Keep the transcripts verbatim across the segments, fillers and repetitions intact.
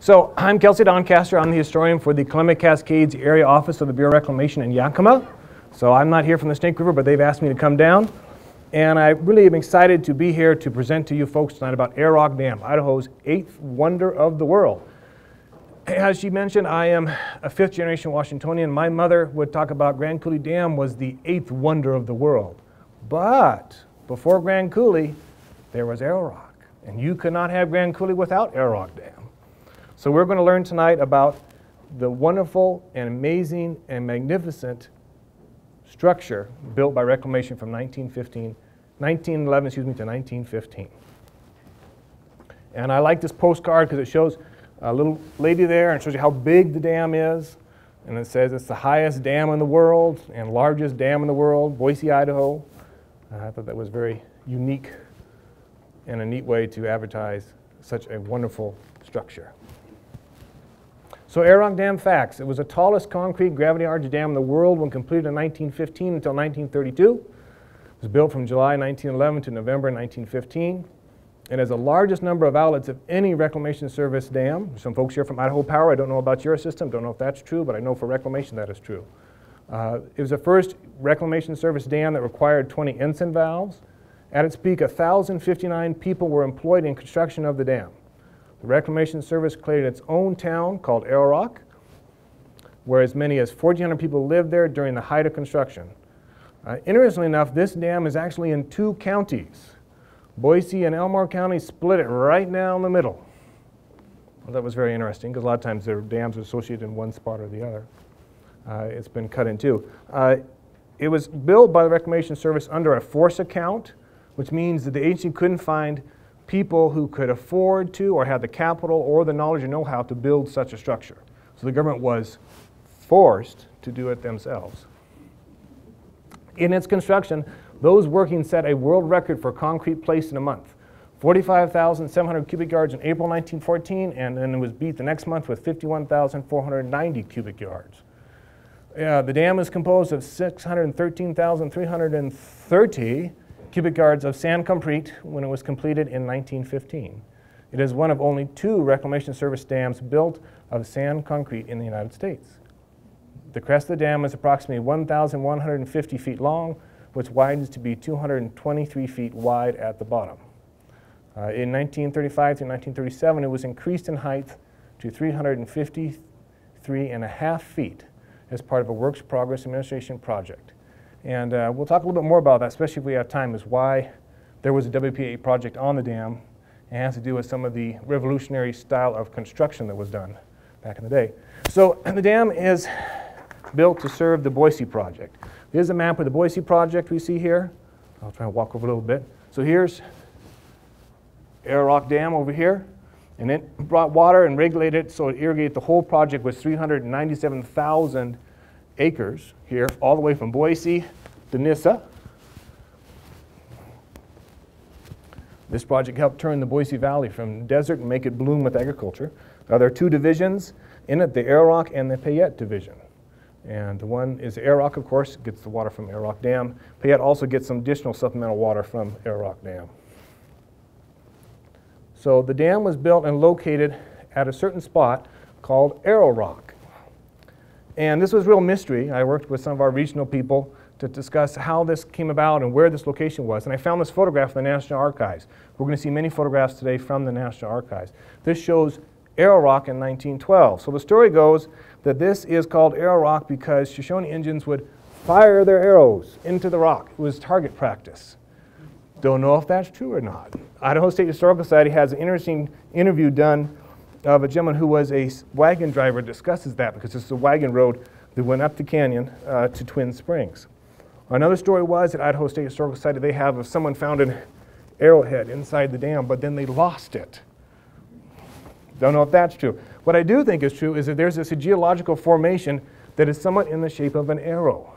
So I'm Kelsey Doncaster. I'm the historian for the Columbia Cascades Area Office of the Bureau of Reclamation in Yakima. So I'm not here from the Snake River, but they've asked me to come down. And I really am excited to be here to present to you folks tonight about Arrowrock Dam, Idaho's eighth wonder of the world. As she mentioned, I am a fifth generation Washingtonian. My mother would talk about Grand Coulee Dam was the eighth wonder of the world. But before Grand Coulee, there was Arrowrock. And you could not have Grand Coulee without Arrowrock Dam. So we're going to learn tonight about the wonderful and amazing and magnificent structure built by Reclamation from nineteen fifteen, nineteen eleven, excuse me, to nineteen fifteen. And I like this postcard because it shows a little lady there and shows you how big the dam is. And it says it's the highest dam in the world and largest dam in the world, Boise, Idaho. Uh, I thought that was very unique and a neat way to advertise such a wonderful structure. So Arrowrock Dam facts. It was the tallest concrete gravity-arch dam in the world when completed in nineteen fifteen until nineteen thirty-two. It was built from July nineteen eleven to November nineteen fifteen. It has the largest number of outlets of any Reclamation Service dam. Some folks here from Idaho Power, I don't know about your system, don't know if that's true, but I know for Reclamation that is true. Uh, it was the first Reclamation Service dam that required twenty ensign valves. At its peak, one thousand fifty-nine people were employed in construction of the dam. The Reclamation Service created its own town called Arrowrock, where as many as fourteen hundred people lived there during the height of construction. Uh, interestingly enough, this dam is actually in two counties. Boise and Elmore County split it right down the middle. Well, that was very interesting because a lot of times their dams are associated in one spot or the other. Uh, it's been cut in two. Uh, it was built by the Reclamation Service under a force account, which means that the agency couldn't find people who could afford to or had the capital or the knowledge and know-how to build such a structure. So the government was forced to do it themselves. In its construction, those working set a world record for concrete placed in a month. forty-five thousand seven hundred cubic yards in April nineteen fourteen, and then it was beat the next month with fifty-one thousand four hundred ninety cubic yards. Uh, the dam is composed of six hundred thirteen thousand three hundred thirty cubic yards of sand concrete when it was completed in nineteen fifteen. It is one of only two Reclamation Service dams built of sand concrete in the United States. The crest of the dam is approximately one thousand one hundred fifty feet long, which widens to be two hundred twenty-three feet wide at the bottom. Uh, in nineteen thirty-five through nineteen thirty-seven, it was increased in height to three hundred fifty-three and a half feet as part of a Works Progress Administration project. And uh, we'll talk a little bit more about that, especially if we have time, is why there was a W P A project on the dam. It has to do with some of the revolutionary style of construction that was done back in the day. So the dam is built to serve the Boise project. Here's a map of the Boise project we see here. I'll try and walk over a little bit. So here's Arrowrock Dam over here. And it brought water and regulated it so it irrigated the whole project with three hundred ninety-seven thousand acres here, all the way from Boise to Nyssa. This project helped turn the Boise Valley from desert and make it bloom with agriculture. Now, there are two divisions in it, the Arrowrock and the Payette Division. And the one is Arrowrock, of course, gets the water from Arrowrock Dam. Payette also gets some additional supplemental water from Arrowrock Dam. So the dam was built and located at a certain spot called Arrowrock. And this was real mystery. I worked with some of our regional people to discuss how this came about and where this location was. And I found this photograph in the National Archives. We're going to see many photographs today from the National Archives. This shows Arrowrock in nineteen twelve. So the story goes that this is called Arrowrock because Shoshone Indians would fire their arrows into the rock. It was target practice. Don't know if that's true or not. Idaho State Historical Society has an interesting interview done of a gentleman who was a wagon driver, discusses that because it's a wagon road that went up the canyon uh, to Twin Springs. Another story was at Idaho State Historical Society they have if someone found an arrowhead inside the dam, but then they lost it. Don't know if that's true. What I do think is true is that there's this geological formation that is somewhat in the shape of an arrow.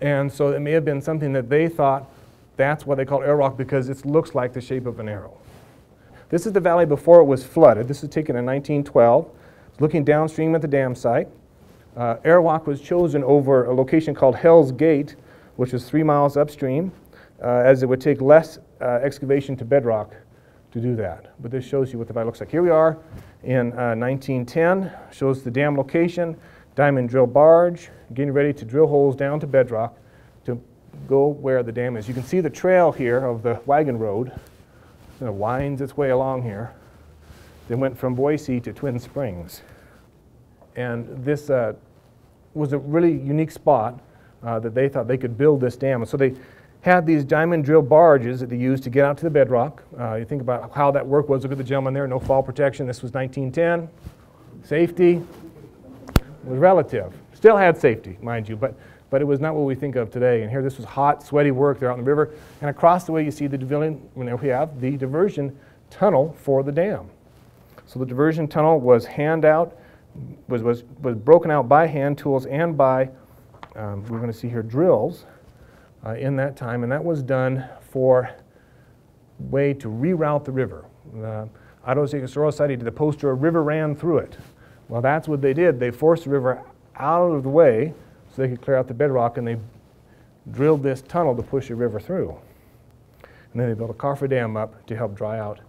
And so it may have been something that they thought that's what they call Arrowrock because it looks like the shape of an arrow. This is the valley before it was flooded. This was taken in nineteen twelve. It's looking downstream at the dam site. Uh, Arrowrock was chosen over a location called Hell's Gate, which was three miles upstream, uh, as it would take less uh, excavation to bedrock to do that. But this shows you what the valley looks like. Here we are in uh, nineteen ten, shows the dam location, diamond drill barge, getting ready to drill holes down to bedrock to go where the dam is. You can see the trail here of the wagon road. It winds its way along here. They went from Boise to Twin Springs. And this uh, was a really unique spot uh, that they thought they could build this dam. And so they had these diamond drill barges that they used to get out to the bedrock. Uh, you think about how that work was. Look at the gentleman there, no fall protection. This was nineteen ten. Safety was relative. Still had safety, mind you, but, but it was not what we think of today. And here this was hot, sweaty work. They're out in the river. And across the way you see the pavilion, you know, we have the diversion tunnel for the dam. So the diversion tunnel was hand out, was, was, was broken out by hand tools and by, um, we're going to see here, drills uh, in that time. And that was done for way to reroute the river. The Idaho State Historical Society did the poster, a river ran through it. Well, that's what they did. They forced the river out of the way so they could clear out the bedrock, and they drilled this tunnel to push the river through. And then they built a Coffer Dam up to help dry out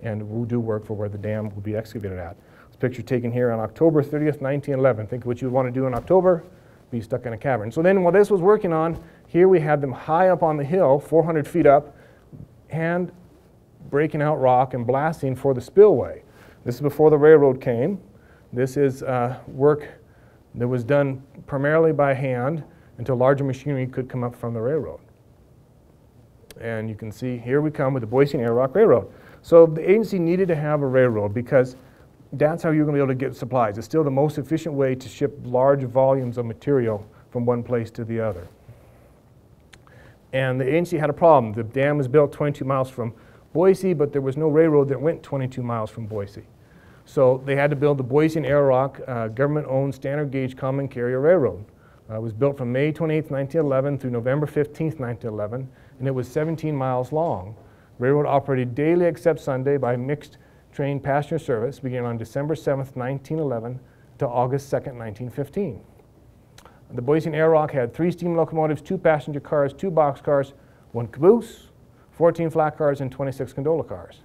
and we'll do work for where the dam will be excavated at. This picture taken here on October thirtieth, nineteen eleven. Think of what you would want to do in October, be stuck in a cavern. So then while this was working on, here we had them high up on the hill, four hundred feet up, and breaking out rock and blasting for the spillway. This is before the railroad came. This is uh, work that was done primarily by hand until larger machinery could come up from the railroad. And you can see here we come with the Boise and Arrowrock Railroad. So the agency needed to have a railroad because that's how you're going to be able to get supplies. It's still the most efficient way to ship large volumes of material from one place to the other. And the agency had a problem. The dam was built twenty-two miles from Boise, but there was no railroad that went twenty-two miles from Boise. So they had to build the Boise and Arrowrock uh, government-owned standard gauge common carrier railroad. Uh, it was built from May twenty-eighth, nineteen eleven through November fifteenth, nineteen eleven, and it was seventeen miles long. Railroad operated daily except Sunday by mixed train passenger service beginning on December seventh, nineteen eleven to August second, nineteen fifteen. The Boise and Arrowrock had three steam locomotives, two passenger cars, two box cars, one caboose, fourteen flat cars, and twenty-six gondola cars.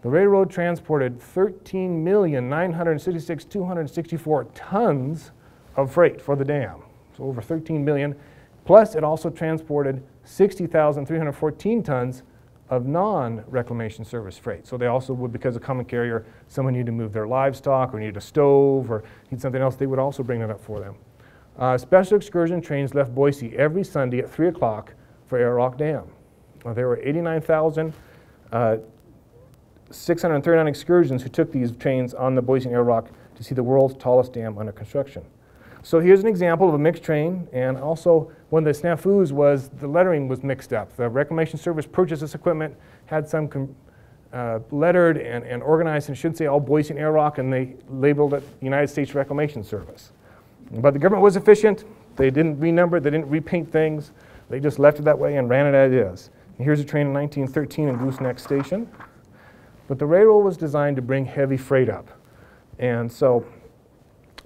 The railroad transported thirteen million nine hundred sixty-six thousand two hundred sixty-four tons of freight for the dam, so over thirteen million. Plus it also transported sixty thousand three hundred fourteen tons of non-reclamation service freight. So they also would, because of common carrier, someone needed to move their livestock or needed a stove or need something else, they would also bring that up for them. Uh, special excursion trains left Boise every Sunday at three o'clock for Arrowrock Dam. Now, there were eighty-nine thousand six hundred thirty-nine excursions who took these trains on the Boise and Arrowrock to see the world's tallest dam under construction. So here's an example of a mixed train, and also one of the snafus was the lettering was mixed up. The Reclamation Service purchased this equipment, had some com uh, lettered and, and organized, and should say all Boise and Arrowrock, and they labeled it United States Reclamation Service. But the government was efficient. They didn't renumber, they didn't repaint things. They just left it that way and ran it as it is. And here's a train in nineteen thirteen in Goose Neck Station. But the railroad was designed to bring heavy freight up, and so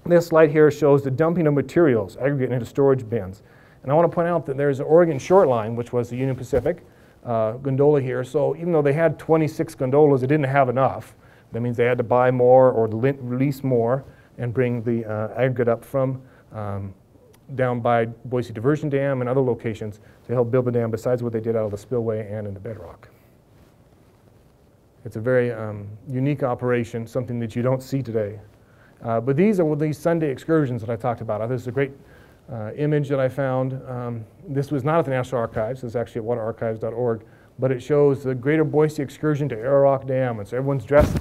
this slide here shows the dumping of materials aggregated into storage bins. And I want to point out that there's the Oregon Short Line, which was the Union Pacific uh, gondola here. So even though they had twenty-six gondolas, they didn't have enough. That means they had to buy more or release more and bring the uh, aggregate up from um, down by Boise Diversion Dam and other locations to help build the dam, besides what they did out of the spillway and in the bedrock. It's a very um, unique operation, something that you don't see today. Uh, but these are these Sunday excursions that I talked about. This is a great uh, image that I found. Um, this was not at the National Archives. This is actually at water archives dot org. But it shows the Greater Boise excursion to Arrowrock Dam. And so everyone's dressed,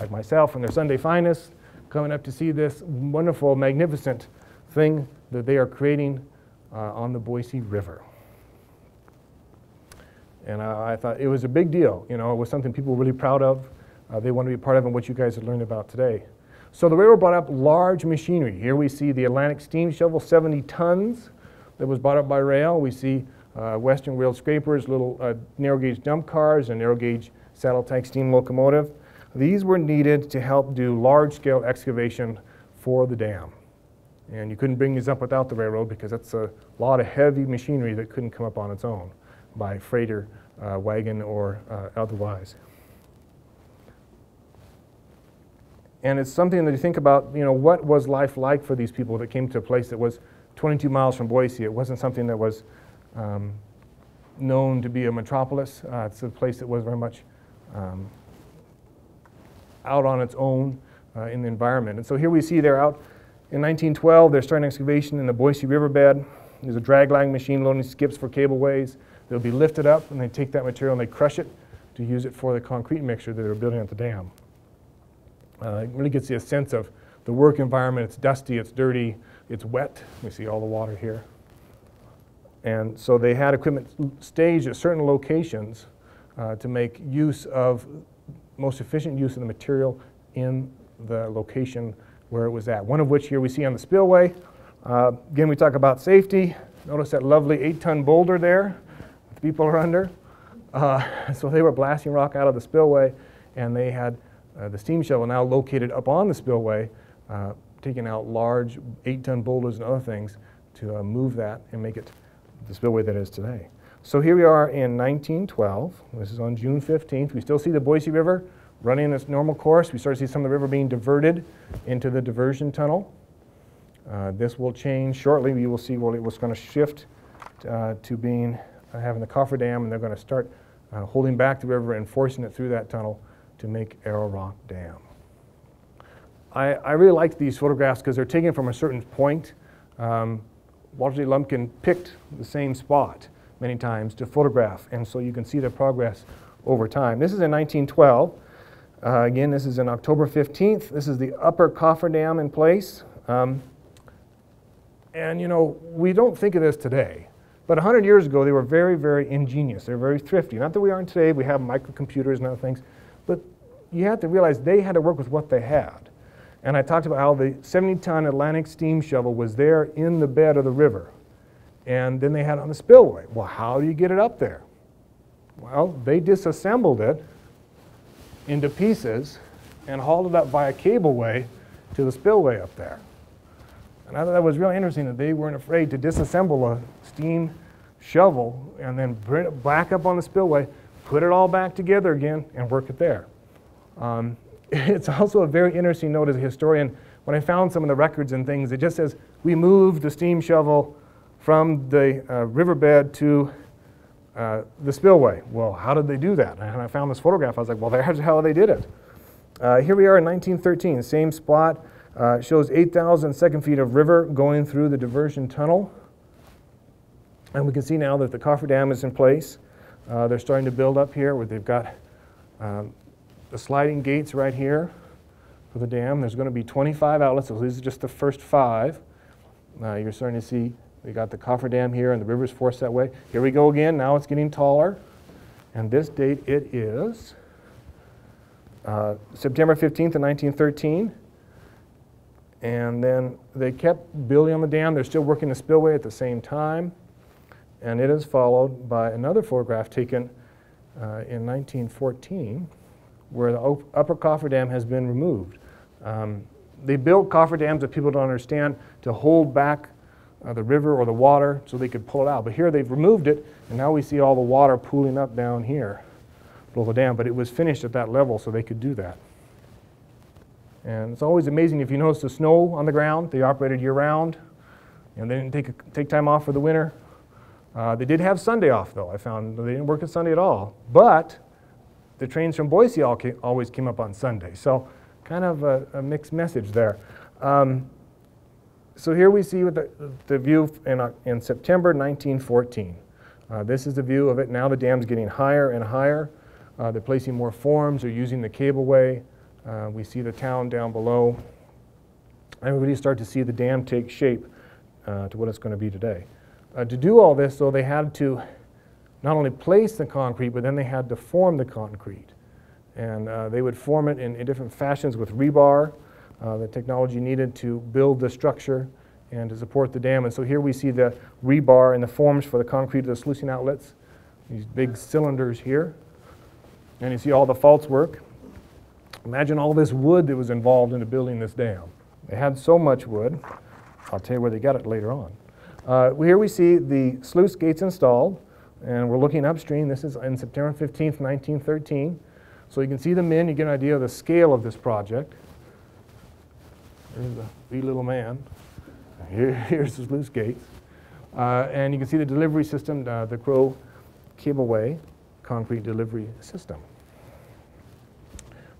like myself, in their Sunday finest, coming up to see this wonderful, magnificent thing that they are creating uh, on the Boise River. And I, I thought it was a big deal. You know, it was something people were really proud of. Uh, they want to be part of, and what you guys have learned about today. So the railroad brought up large machinery. Here we see the Atlantic steam shovel, seventy tons, that was brought up by rail. We see uh, Western rail scrapers, little uh, narrow gauge dump cars, and narrow gauge saddle tank steam locomotive. These were needed to help do large scale excavation for the dam. And you couldn't bring these up without the railroad because that's a lot of heavy machinery that couldn't come up on its own by freighter, uh, wagon, or uh, otherwise. And it's something that you think about, you know, what was life like for these people that came to a place that was twenty-two miles from Boise? It wasn't something that was um, known to be a metropolis. Uh, it's a place that was very much um, out on its own uh, in the environment. And so here we see they're out in nineteen twelve. They're starting excavation in the Boise riverbed. There's a dragline machine loading skips for cableways. They'll be lifted up, and they take that material and they crush it to use it for the concrete mixture that they're building at the dam. Uh, it really gets you a sense of the work environment. It's dusty, it's dirty, it's wet. We see all the water here. And so they had equipment staged at certain locations uh, to make use of, most efficient use of the material in the location where it was at. One of which here we see on the spillway. Uh, again, we talk about safety. Notice that lovely eight-ton boulder there that the people are under. Uh, so they were blasting rock out of the spillway, and they had Uh, the steam shovel now located up on the spillway, uh, taking out large eight-ton boulders and other things to uh, move that and make it the spillway that it is today. So here we are in nineteen twelve. This is on June fifteenth. We still see the Boise River running its normal course. We start to see some of the river being diverted into the diversion tunnel. Uh, this will change shortly. We will see well, it was going to shift uh, to being uh, having the coffer dam, and they're going to start uh, holding back the river and forcing it through that tunnel to make Arrowrock Dam. I, I really like these photographs because they're taken from a certain point. Um, Walter D. Lumpkin picked the same spot many times to photograph, and so you can see the progress over time. This is in nineteen twelve. Uh, again, this is in October fifteenth. This is the upper coffer dam in place. Um, and you know, we don't think of this today, but one hundred years ago, they were very, very ingenious. They were very thrifty. Not that we aren't today. We have microcomputers and other things. But you have to realize they had to work with what they had. And I talked about how the seventy-ton Atlantic steam shovel was there in the bed of the river. And then they had it on the spillway. Well, how do you get it up there? Well, they disassembled it into pieces and hauled it up via cableway to the spillway up there. And I thought that was really interesting that they weren't afraid to disassemble a steam shovel and then bring it back up on the spillway, put it all back together again, and work it there. Um, it's also a very interesting note as a historian. When I found some of the records and things, it just says, we moved the steam shovel from the uh, riverbed to uh, the spillway. Well, how did they do that? And I found this photograph. I was like, well, there's how they did it. Uh, here we are in nineteen thirteen, same spot. Uh, shows eight thousand second feet of river going through the diversion tunnel. And we can see now that the coffer dam is in place. Uh, they're starting to build up here where they've got um, the sliding gates right here for the dam. There's going to be twenty-five outlets, so these are just the first five. Uh, you're starting to see we got the coffer dam here and the river's forced that way. Here we go again. Now it's getting taller. And this date it is uh, September fifteenth of nineteen thirteen. And then they kept building on the dam. They're still working the spillway at the same time. And it is followed by another photograph taken uh, in nineteen fourteen where the upper coffer dam has been removed. Um, they built coffer dams that people don't understand to hold back uh, the river or the water so they could pull it out. But here they've removed it, and now we see all the water pooling up down here below the dam, but it was finished at that level so they could do that. And it's always amazing if you notice the snow on the ground. They operated year-round, and they didn't take, a, take time off for the winter. Uh, they did have Sunday off, though. I found they didn't work on Sunday at all. But the trains from Boise all came, always came up on Sunday. So kind of a, a mixed message there. Um, so here we see the, the view in, uh, in September nineteen fourteen. Uh, this is the view of it. Now the dam's getting higher and higher. Uh, they're placing more forms. They're using the cableway. Uh, we see the town down below. And we really start to see the dam take shape uh, to what it's going to be today. Uh, to do all this, though, they had to not only place the concrete, but then they had to form the concrete. And uh, they would form it in, in different fashions with rebar, uh, the technology needed to build the structure and to support the dam. And so here we see the rebar and the forms for the concrete of the sluicing outlets, these big cylinders here. And you see all the false work. Imagine all this wood that was involved into building this dam. They had so much wood. I'll tell you where they got it later on. Uh, here we see the sluice gates installed, and we're looking upstream. This is on September fifteenth, nineteen thirteen. So you can see the men, you get an idea of the scale of this project. There's a wee little man. Here, here's his loose gates. Uh, and you can see the delivery system, uh, the Crowe cableway concrete delivery system.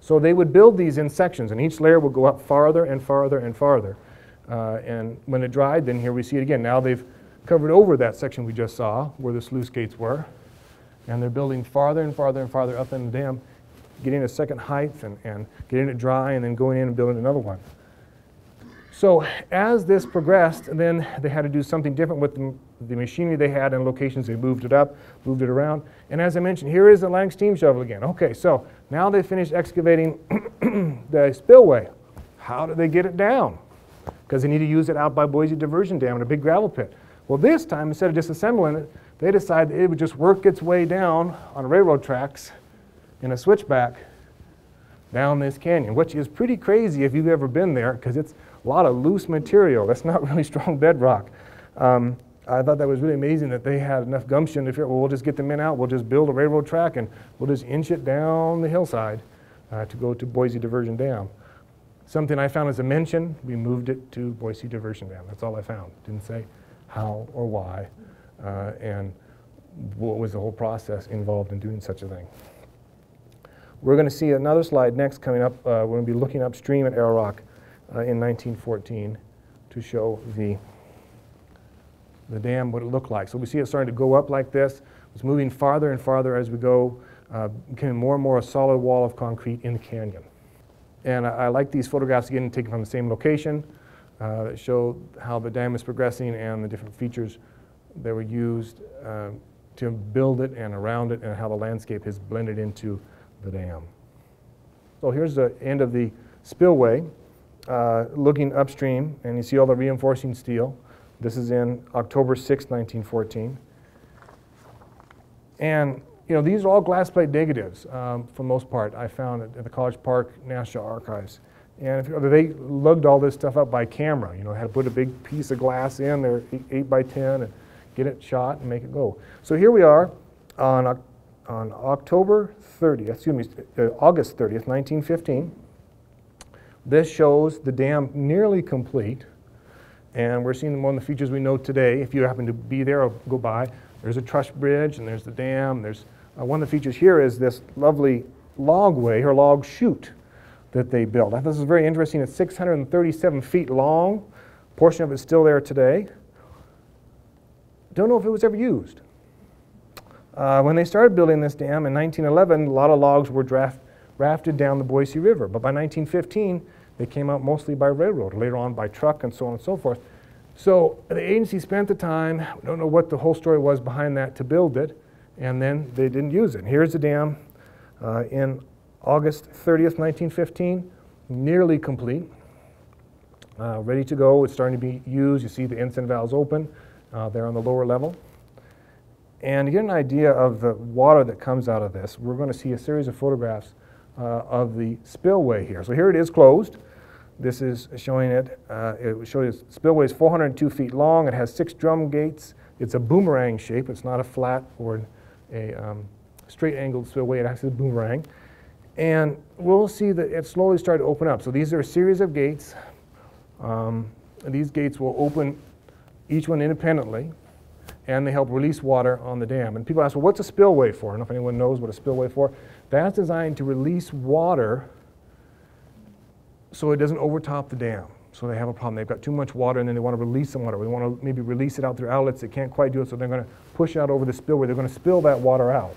So they would build these in sections, and each layer would go up farther and farther and farther. Uh, and when it dried, then here we see it again. Now they've covered over that section we just saw where the sluice gates were. And they're building farther and farther and farther up in the dam, getting a second height and, and getting it dry and then going in and building another one. So as this progressed, then they had to do something different with the, the machinery they had and locations. They moved it up, moved it around. And as I mentioned, here is the Atlantic steam shovel again. Okay, so now they finished excavating the spillway. How do they get it down? Because they need to use it out by Boise Diversion Dam in a big gravel pit. Well, this time, instead of disassembling it, they decided it would just work its way down on railroad tracks in a switchback down this canyon, which is pretty crazy if you've ever been there, because it's a lot of loose material. That's not really strong bedrock. Um, I thought that was really amazing that they had enough gumption to figure out, well, we'll just get the men out, we'll just build a railroad track, and we'll just inch it down the hillside uh, to go to Boise Diversion Dam. Something I found as a mention, we moved it to Boise Diversion Dam. That's all I found. Didn't say how or why, uh, and what was the whole process involved in doing such a thing. We're going to see another slide next coming up. Uh, we're going to be looking upstream at Arrowrock uh, in nineteen fourteen to show the, the dam, what it looked like. So we see it starting to go up like this. It's moving farther and farther as we go, uh, becoming more and more a solid wall of concrete in the canyon. And I, I like these photographs, again, taken from the same location uh, that show how the dam is progressing and the different features that were used uh, to build it and around it and how the landscape has blended into the dam. So here's the end of the spillway, uh, looking upstream, and you see all the reinforcing steel. This is in October sixth, nineteen fourteen. And you know, these are all glass plate negatives um, for the most part I found at, at the College Park National Archives. And if, they lugged all this stuff up by camera. You know, had to put a big piece of glass in there, eight by ten, and get it shot and make it go. So here we are on October On October thirtieth, excuse me, uh, August thirtieth, nineteen fifteen, this shows the dam nearly complete, and we're seeing one of the features we know today. If you happen to be there or go by, there's a truss bridge and there's the dam. There's uh, one of the features here is this lovely logway or log chute that they built. I thought this is very interesting. It's six hundred thirty-seven feet long. A portion of it's still there today. Don't know if it was ever used. Uh, when they started building this dam in nineteen eleven, a lot of logs were draft, rafted down the Boise River. But by nineteen fifteen, they came out mostly by railroad, later on by truck and so on and so forth. So the agency spent the time, I don't know what the whole story was behind that, to build it, and then they didn't use it. Here's the dam uh, in August thirtieth, nineteen fifteen, nearly complete, uh, ready to go. It's starting to be used. You see the ensign valves open uh, there on the lower level. And to get an idea of the water that comes out of this, we're going to see a series of photographs uh, of the spillway here. So here it is closed. This is showing it. Uh, it shows the spillway is four hundred two feet long. It has six drum gates. It's a boomerang shape. It's not a flat or a um, straight angled spillway. It acts as a boomerang. And we'll see that it slowly started to open up. So these are a series of gates. Um, and these gates will open each one independently, and they help release water on the dam. And people ask, well, what's a spillway for? I don't know if anyone knows what a spillway is for. That's designed to release water so it doesn't overtop the dam. So they have a problem. They've got too much water, and then they want to release some water. They want to maybe release it out through outlets. They can't quite do it, so they're going to push out over the spillway. They're going to spill that water out.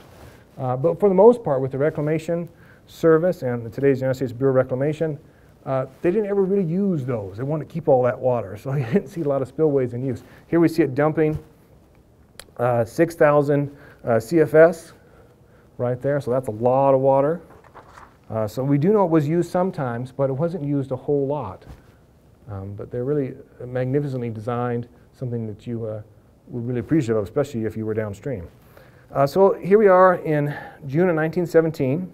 Uh, but for the most part, with the Reclamation Service and today's United States Bureau of Reclamation, Uh, they didn't ever really use those. They wanted to keep all that water, so you didn't see a lot of spillways in use. Here we see it dumping Uh, six thousand uh, C F S right there, so that's a lot of water. Uh, so we do know it was used sometimes, but it wasn't used a whole lot. Um, but they're really magnificently designed, something that you uh, would really appreciate, especially if you were downstream. Uh, so here we are in June of nineteen seventeen.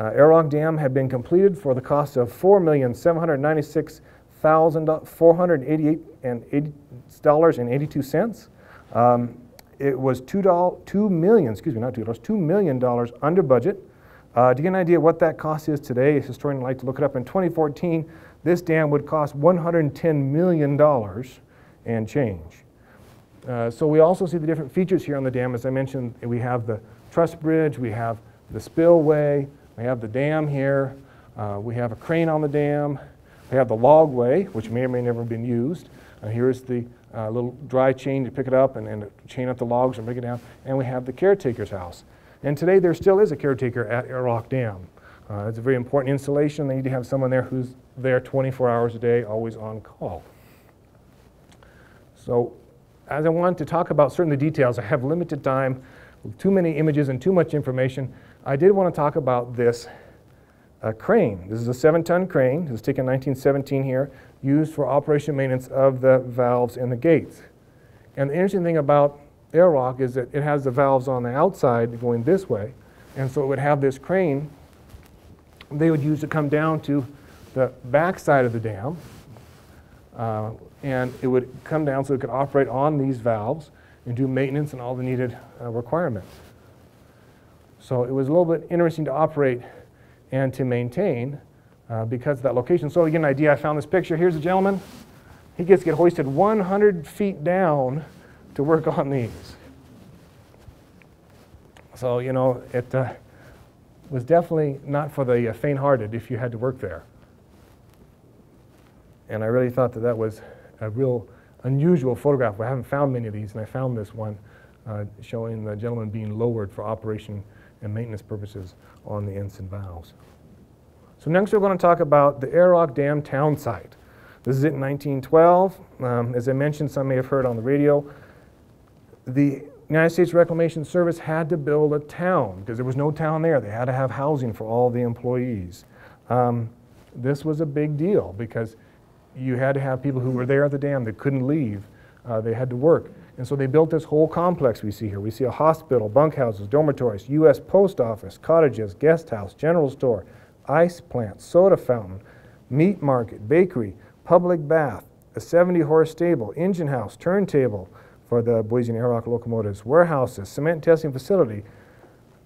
Uh, Arrowrock Dam had been completed for the cost of four million seven hundred ninety-six thousand four hundred eighty-eight dollars and eighty-two cents. Um, It was two million dollars, excuse me, not two dollars, two million dollars under budget. Uh, Uh, to get an idea of what that cost is today, a historian would like to look it up. In twenty fourteen, this dam would cost one hundred ten million dollars and change. Uh, so we also see the different features here on the dam. As I mentioned, we have the truss bridge, we have the spillway, we have the dam here, uh, we have a crane on the dam, we have the logway, which may or may never have been used. Uh, here is the uh, little dry chain to pick it up and, and chain up the logs and bring it down. And we have the caretaker's house. And today there still is a caretaker at Arrowrock Dam. Uh, it's a very important installation. They need to have someone there who's there twenty-four hours a day, always on call. So as I wanted to talk about certain details, I have limited time, too many images and too much information. I did want to talk about this uh, crane. This is a seven-ton crane. It was taken in nineteen seventeen here, used for operation maintenance of the valves and the gates. And the interesting thing about Arrowrock is that it has the valves on the outside going this way, and so it would have this crane they would use to come down to the back side of the dam, uh, and it would come down so it could operate on these valves and do maintenance and all the needed uh, requirements. So it was a little bit interesting to operate and to maintain uh, because of that location. So to get an idea, I found this picture. Here's a gentleman. He gets to get hoisted one hundred feet down to work on these. So, you know, it uh, was definitely not for the uh, faint-hearted if you had to work there. And I really thought that that was a real unusual photograph. I haven't found many of these, and I found this one uh, showing the gentleman being lowered for operation and maintenance purposes on the Ensign valves. So next we're going to talk about the Arrowrock Dam town site. This is it in nineteen twelve. Um, as I mentioned, some may have heard on the radio, the United States Reclamation Service had to build a town because there was no town there. They had to have housing for all the employees. Um, this was a big deal because you had to have people who were there at the dam that couldn't leave. Uh, they had to work. And so they built this whole complex we see here. We see a hospital, bunkhouses, dormitories, U S post office, cottages, guest house, general store, ice plant, soda fountain, meat market, bakery, public bath, a seventy horse stable, engine house, turntable for the Boise and Arrowrock locomotives, warehouses, cement testing facility,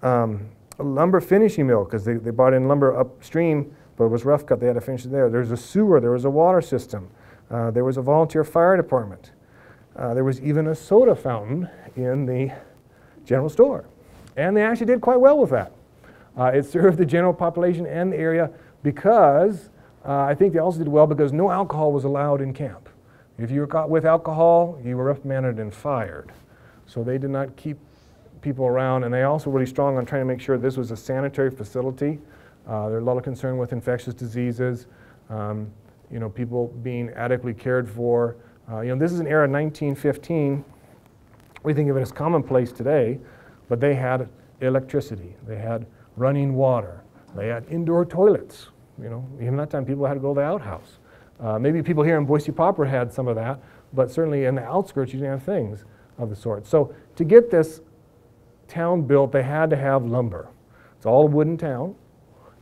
um, a lumber finishing mill, because they, they brought in lumber upstream, but it was rough cut, they had to finish it there. There's a sewer, there was a water system, uh, there was a volunteer fire department, uh, there was even a soda fountain in the general store. And they actually did quite well with that. Uh, it served the general population and the area because Uh, I think they also did well because no alcohol was allowed in camp. If you were caught with alcohol, you were reprimanded and fired. So they did not keep people around, and they also were really strong on trying to make sure this was a sanitary facility. Uh, there was a lot of concern with infectious diseases, um, you know, people being adequately cared for. Uh, you know, this is an era, nineteen fifteen. We think of it as commonplace today, but they had electricity, they had running water, they had indoor toilets. You know, even at that time, people had to go to the outhouse. Uh, maybe people here in Boise proper had some of that, but certainly in the outskirts, you didn't have things of the sort. So to get this town built, they had to have lumber. It's all a wooden town.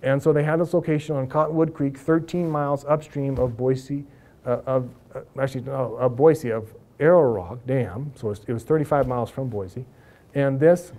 And so they had this location on Cottonwood Creek, thirteen miles upstream of Boise, uh, of, uh, actually, no, of Boise, of Arrowrock Dam. So it was thirty-five miles from Boise. And this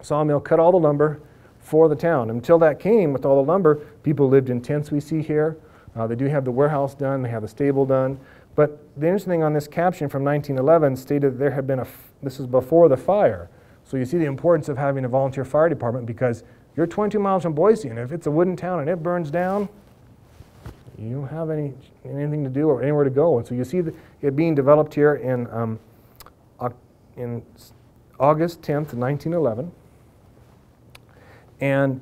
sawmill cut all the lumber for the town. Until that came with all the lumber, people lived in tents we see here. Uh, they do have the warehouse done, they have the stable done. But the interesting thing on this caption from nineteen eleven stated that there had been a, f this is before the fire. So you see the importance of having a volunteer fire department because you're twenty-two miles from Boise, and if it's a wooden town and it burns down, you don't have any, anything to do or anywhere to go. And so you see the, it being developed here in, um, in August tenth, nineteen eleven. And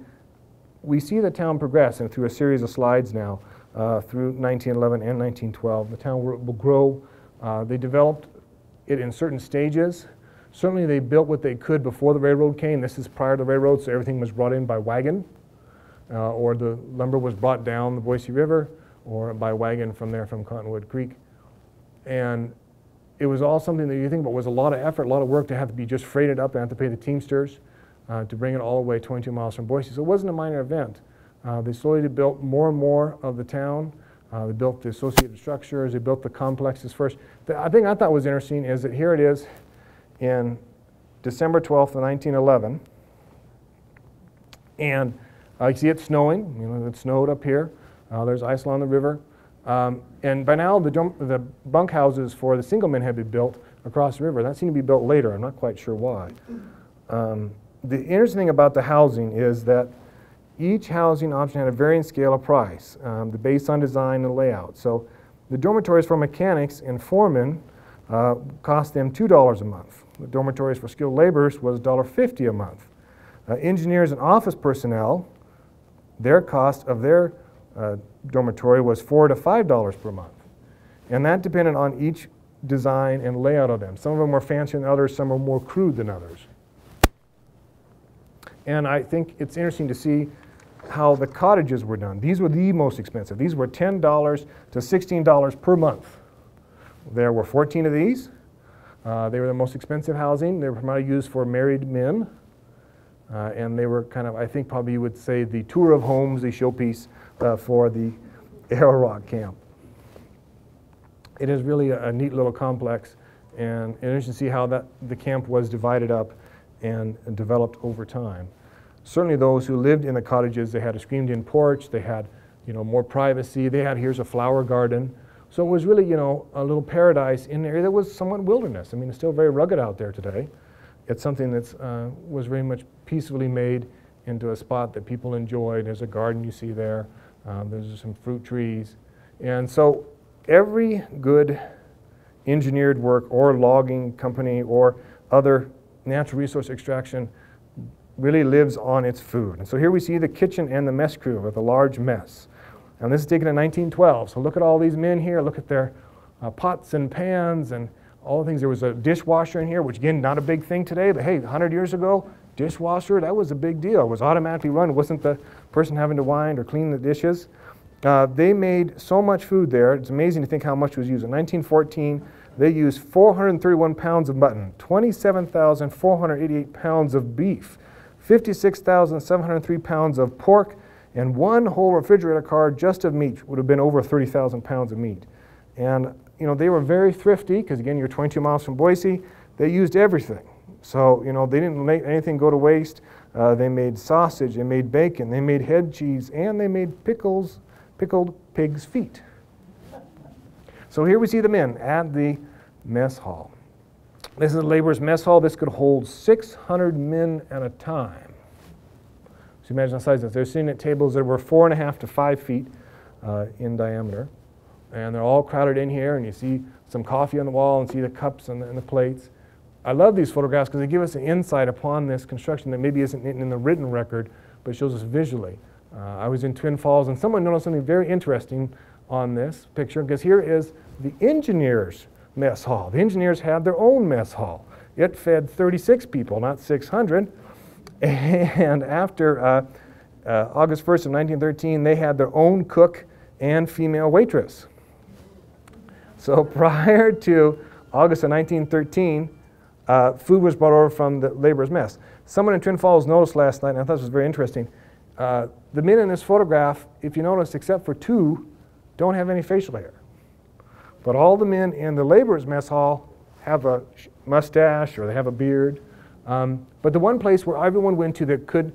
we see the town progress, and through a series of slides now, uh, through nineteen eleven and nineteen twelve, the town will grow. Uh, they developed it in certain stages. Certainly they built what they could before the railroad came. This is prior to the railroad, so everything was brought in by wagon, uh, or the lumber was brought down the Boise River, or by wagon from there from Cottonwood Creek. And it was all something that you think about was a lot of effort, a lot of work to have to be just freighted up and have to pay the teamsters. Uh, to bring it all the way twenty-two miles from Boise. So it wasn't a minor event. Uh, they slowly built more and more of the town. Uh, they built the associated structures. They built the complexes first. The I thing I thought was interesting is that here it is in December twelfth, nineteen eleven. And uh, you see it's snowing. You know, it snowed up here. Uh, there's ice along the river. Um, and by now, the, jump, the bunkhouses for the singlemen had been built across the river. That seemed to be built later. I'm not quite sure why. Um, the interesting thing about the housing is that each housing option had a varying scale of price, um, based on design and layout. So the dormitories for mechanics and foremen uh, cost them two dollars a month. The dormitories for skilled laborers was one dollar fifty a month. Uh, engineers and office personnel, their cost of their uh, dormitory was four to five dollars per month. And that depended on each design and layout of them. Some of them were fancier than others, some were more crude than others. And I think it's interesting to see how the cottages were done. These were the most expensive. These were ten dollars to sixteen dollars per month. There were fourteen of these. Uh, they were the most expensive housing. They were primarily used for married men. Uh, and they were kind of, I think probably you would say, the tour of homes, the showpiece uh, for the Arrowrock camp. It is really a, a neat little complex. And interesting to see how that, the camp was divided up and developed over time. Certainly those who lived in the cottages, they had a screened-in porch, they had, you know, more privacy, they had, here's a flower garden. So it was really, you know, a little paradise in an area that was somewhat wilderness. I mean, it's still very rugged out there today. It's something that uh, was very much peacefully made into a spot that people enjoyed. There's a garden you see there. Um, there's some fruit trees. And so every good engineered work or logging company or other natural resource extraction really lives on its food. And so here we see the kitchen and the mess crew with a large mess. And this is taken in nineteen twelve. So look at all these men here. Look at their uh, pots and pans and all the things. There was a dishwasher in here, which again, not a big thing today, but hey, one hundred years ago, dishwasher, that was a big deal. It was automatically run. It wasn't the person having to wind or clean the dishes. Uh, they made so much food there. It's amazing to think how much was used. In nineteen fourteen, they used four hundred thirty-one pounds of mutton, twenty-seven thousand four hundred eighty-eight pounds of beef, fifty-six thousand seven hundred three pounds of pork, and one whole refrigerator car just of meat would have been over thirty thousand pounds of meat. And you know, they were very thrifty, because again, you're twenty-two miles from Boise. They used everything. So you know, they didn't let anything go to waste. Uh, they made sausage, they made bacon, they made head cheese, and they made pickles, pickled pig's feet. So here we see the men at the mess hall. This is the laborers' mess hall. This could hold six hundred men at a time. So imagine the size of this. They're sitting at tables that were four and a half to five feet uh, in diameter. And they're all crowded in here. And you see some coffee on the wall and see the cups and the, and the plates. I love these photographs because they give us an insight upon this construction that maybe isn't in the written record, but shows us visually. Uh, I was in Twin Falls, and someone noticed something very interesting on this picture, because here is the engineers' mess hall. The engineers had their own mess hall. It fed thirty-six people, not six hundred. And after uh, uh, August first of nineteen thirteen, they had their own cook and female waitress. So prior to August of nineteen thirteen, uh, food was brought over from the laborers' mess. Someone in Twin Falls noticed last night, and I thought this was very interesting, uh, the men in this photograph, if you notice, except for two, don't have any facial hair. But all the men in the laborers' mess hall have a mustache or they have a beard. Um, but the one place where everyone went to that could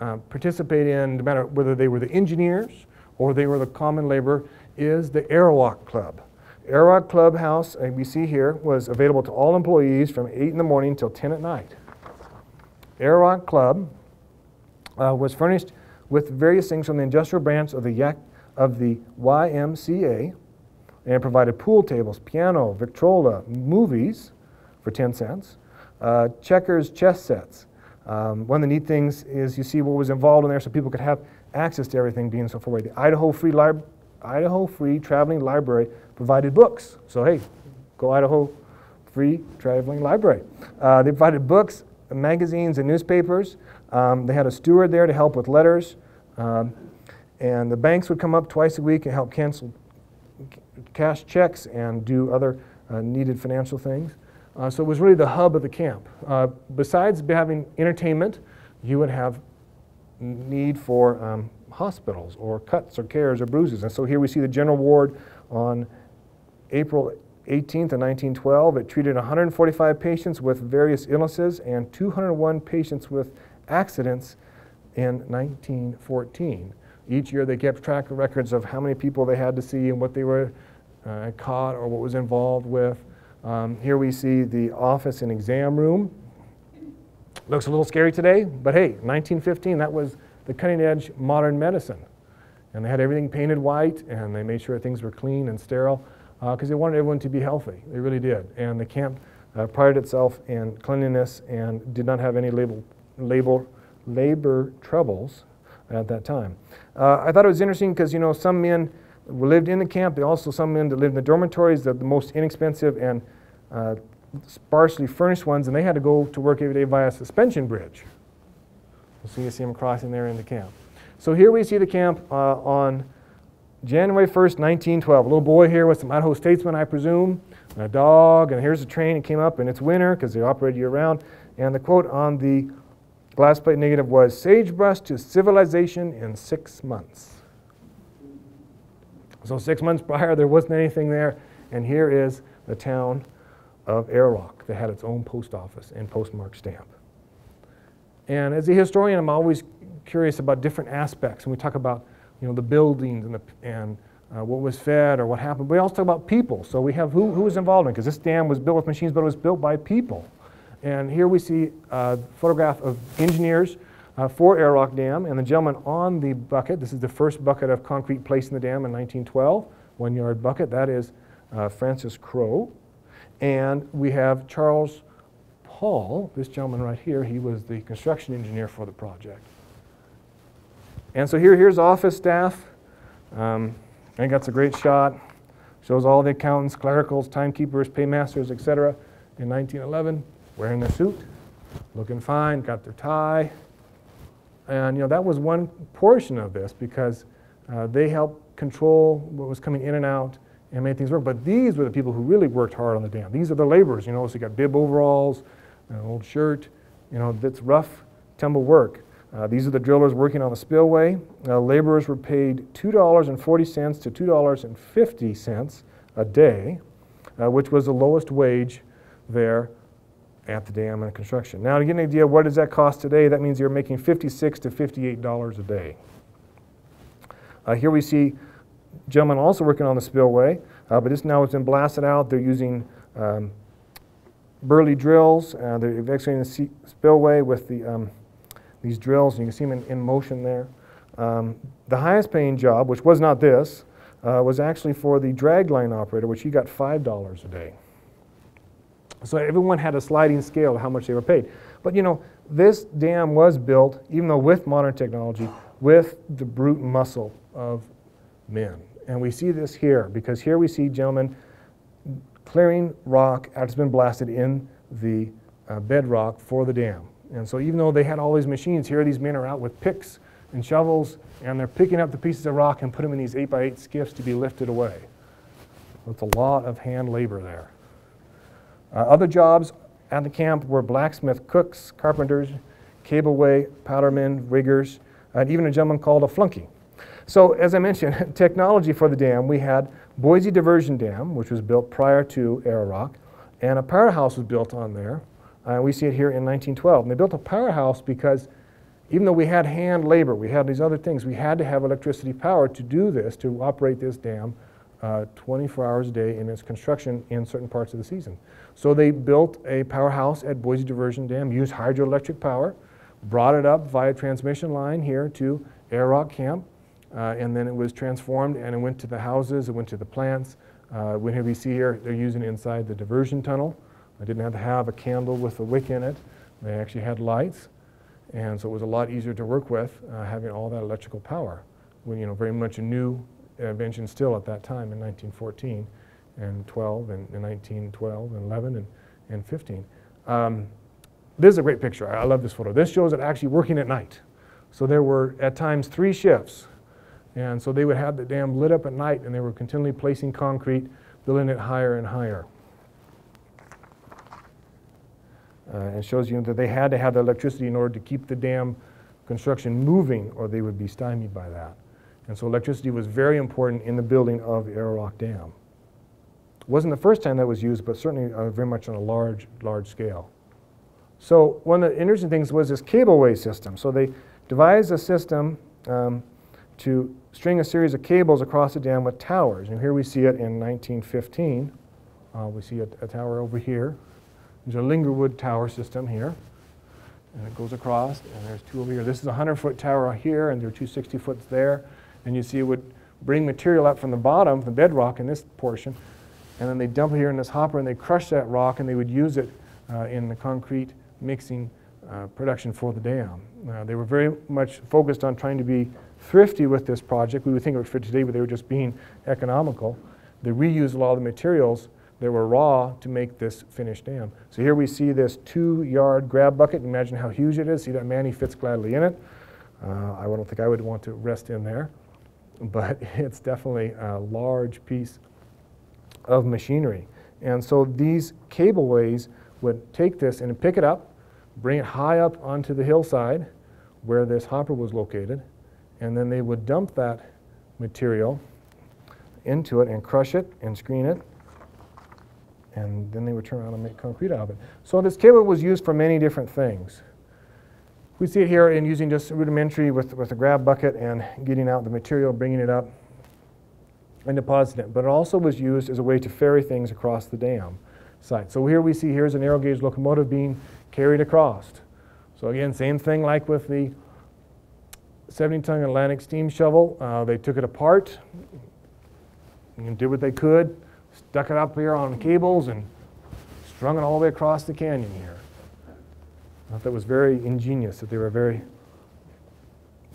uh, participate in, no matter whether they were the engineers or they were the common laborer, is the Arrowrock Club. Arrowrock Clubhouse, uh, we see here, was available to all employees from eight in the morning till ten at night. Arrowrock Club uh, was furnished with various things from the industrial branch of the Yak of the Y M C A, and provided pool tables, piano, Victrola, movies for ten cents, uh, checkers, chess sets. Um, one of the neat things is you see what was involved in there so people could have access to everything being so far away. The Idaho Free, Lib Idaho Free Traveling Library provided books. So hey, go Idaho Free Traveling Library. Uh, they provided books, magazines, and newspapers. Um, they had a steward there to help with letters. Um, And the banks would come up twice a week and help cancel cash checks and do other uh, needed financial things. Uh, so it was really the hub of the camp. Uh, besides having entertainment, you would have need for um, hospitals or cuts or cares or bruises. And so here we see the general ward on April eighteenth of nineteen twelve. It treated one hundred forty-five patients with various illnesses and two hundred one patients with accidents in nineteen fourteen. Each year they kept track of records of how many people they had to see and what they were uh, caught or what was involved with. Um, here we see the office and exam room. Looks a little scary today, but hey, nineteen fifteen, that was the cutting edge modern medicine. And they had everything painted white, and they made sure things were clean and sterile, because uh, they wanted everyone to be healthy. They really did. And the camp uh, prided itself in cleanliness and did not have any label, label, labor troubles at that time. Uh, I thought it was interesting because, you know, some men lived in the camp. They also, some men that lived in the dormitories, the, the most inexpensive and uh, sparsely furnished ones, and they had to go to work every day via a suspension bridge. So you see them crossing there in the camp. So here we see the camp uh, on January first, nineteen twelve. A little boy here with some Idaho statesmen, I presume, and a dog, and here's a train. It came up, and it's winter because they operated year-round. And the quote on the glass plate negative was, "Sagebrush to civilization in six months." So six months prior, there wasn't anything there. And here is the town of Arrowrock that had its own post office and postmark stamp. And as a historian, I'm always curious about different aspects. And we talk about, you know, the buildings and, the, and uh, what was fed or what happened. But we also talk about people. So we have who, who was involved in it, because this dam was built with machines, but it was built by people. And here we see a photograph of engineers uh, for Arrowrock Dam. And the gentleman on the bucket, this is the first bucket of concrete placed in the dam in nineteen twelve, one-yard bucket. That is uh, Francis Crowe. And we have Charles Paul, this gentleman right here. He was the construction engineer for the project. And so here, here's office staff. Um, I think that's a great shot. Shows all the accountants, clericals, timekeepers, paymasters, et cetera in nineteen eleven, wearing their suit, looking fine, got their tie. And you know, that was one portion of this, because uh, they helped control what was coming in and out and made things work. But these were the people who really worked hard on the dam. These are the laborers. You know, so you got bib overalls, an old shirt. You know, that's rough, tumble work. Uh, these are the drillers working on the spillway. Uh, laborers were paid two dollars and forty cents to two dollars and fifty cents a day, uh, which was the lowest wage there at the dam and construction. Now, to get an idea, what does that cost today? That means you're making fifty-six to fifty-eight dollars a day. Uh, here we see gentlemen also working on the spillway, uh, but this now has been blasted out. They're using um, burly drills. Uh, they're excavating the spillway with the um, these drills, and you can see them in, in motion there. Um, the highest paying job, which was not this, uh, was actually for the dragline operator, which he got five dollars a day. So everyone had a sliding scale of how much they were paid. But you know, this dam was built, even though with modern technology, with the brute muscle of men. And we see this here, because here we see gentlemen clearing rock after it's been blasted in the uh, bedrock for the dam. And so even though they had all these machines, here these men are out with picks and shovels, and they're picking up the pieces of rock and putting them in these eight by eight skiffs to be lifted away. That's a lot of hand labor there. Uh, other jobs at the camp were blacksmith, cooks, carpenters, cableway, powdermen, riggers, and even a gentleman called a flunky. So as I mentioned, technology for the dam, we had Boise Diversion Dam, which was built prior to Arrowrock, and a powerhouse was built on there. Uh, we see it here in nineteen twelve. And they built a powerhouse because even though we had hand labor, we had these other things, we had to have electricity power to do this, to operate this dam uh, twenty-four hours a day in its construction in certain parts of the season. So they built a powerhouse at Boise Diversion Dam, used hydroelectric power, brought it up via transmission line here to Arrowrock Camp, uh, and then it was transformed and it went to the houses, it went to the plants. Uh, when we see here, they're using it inside the diversion tunnel. I didn't have to have a candle with a wick in it. They actually had lights, and so it was a lot easier to work with uh, having all that electrical power. When, you know, very much a new invention still at that time in nineteen fourteen and twelve and, and nineteen twelve and eleven and, and fifteen. Um, this is a great picture. I, I love this photo. This shows it actually working at night. So there were at times three shifts, and so they would have the dam lit up at night, and they were continually placing concrete, building it higher and higher. Uh, and shows you that they had to have the electricity in order to keep the dam construction moving, or they would be stymied by that. And so electricity was very important in the building of Arrowrock Dam. It wasn't the first time that was used, but certainly uh, very much on a large, large scale. So one of the interesting things was this cableway system. So they devised a system um, to string a series of cables across the dam with towers. And here we see it in nineteen fifteen. Uh, we see a, a tower over here. There's a Lingerwood tower system here. And it goes across, and there's two over here. This is a hundred foot tower here, and there are two sixty foots there. And you see it would bring material up from the bottom, the bedrock in this portion, and then they dump it here in this hopper, and they crush that rock, and they would use it uh, in the concrete mixing uh, production for the dam. Uh, they were very much focused on trying to be thrifty with this project. We would think of it for today, but they were just being economical. They reused a lot of the materials that were raw to make this finished dam. So here we see this two yard grab bucket. Imagine how huge it is. See that man, he fits gladly in it. Uh, I don't think I would want to rest in there, but it's definitely a large piece of machinery. And so these cableways would take this and pick it up, bring it high up onto the hillside where this hopper was located, and then they would dump that material into it and crush it and screen it, and then they would turn around and make concrete out of it. So this cable was used for many different things. We see it here in using just rudimentary with, with a grab bucket and getting out the material, bringing it up and depositing it. But it also was used as a way to ferry things across the dam site. So here we see here's a narrow gauge locomotive being carried across. So again, same thing like with the seventy ton Atlantic steam shovel. Uh, they took it apart and did what they could, stuck it up here on cables and strung it all the way across the canyon here. I thought that was very ingenious, that they were very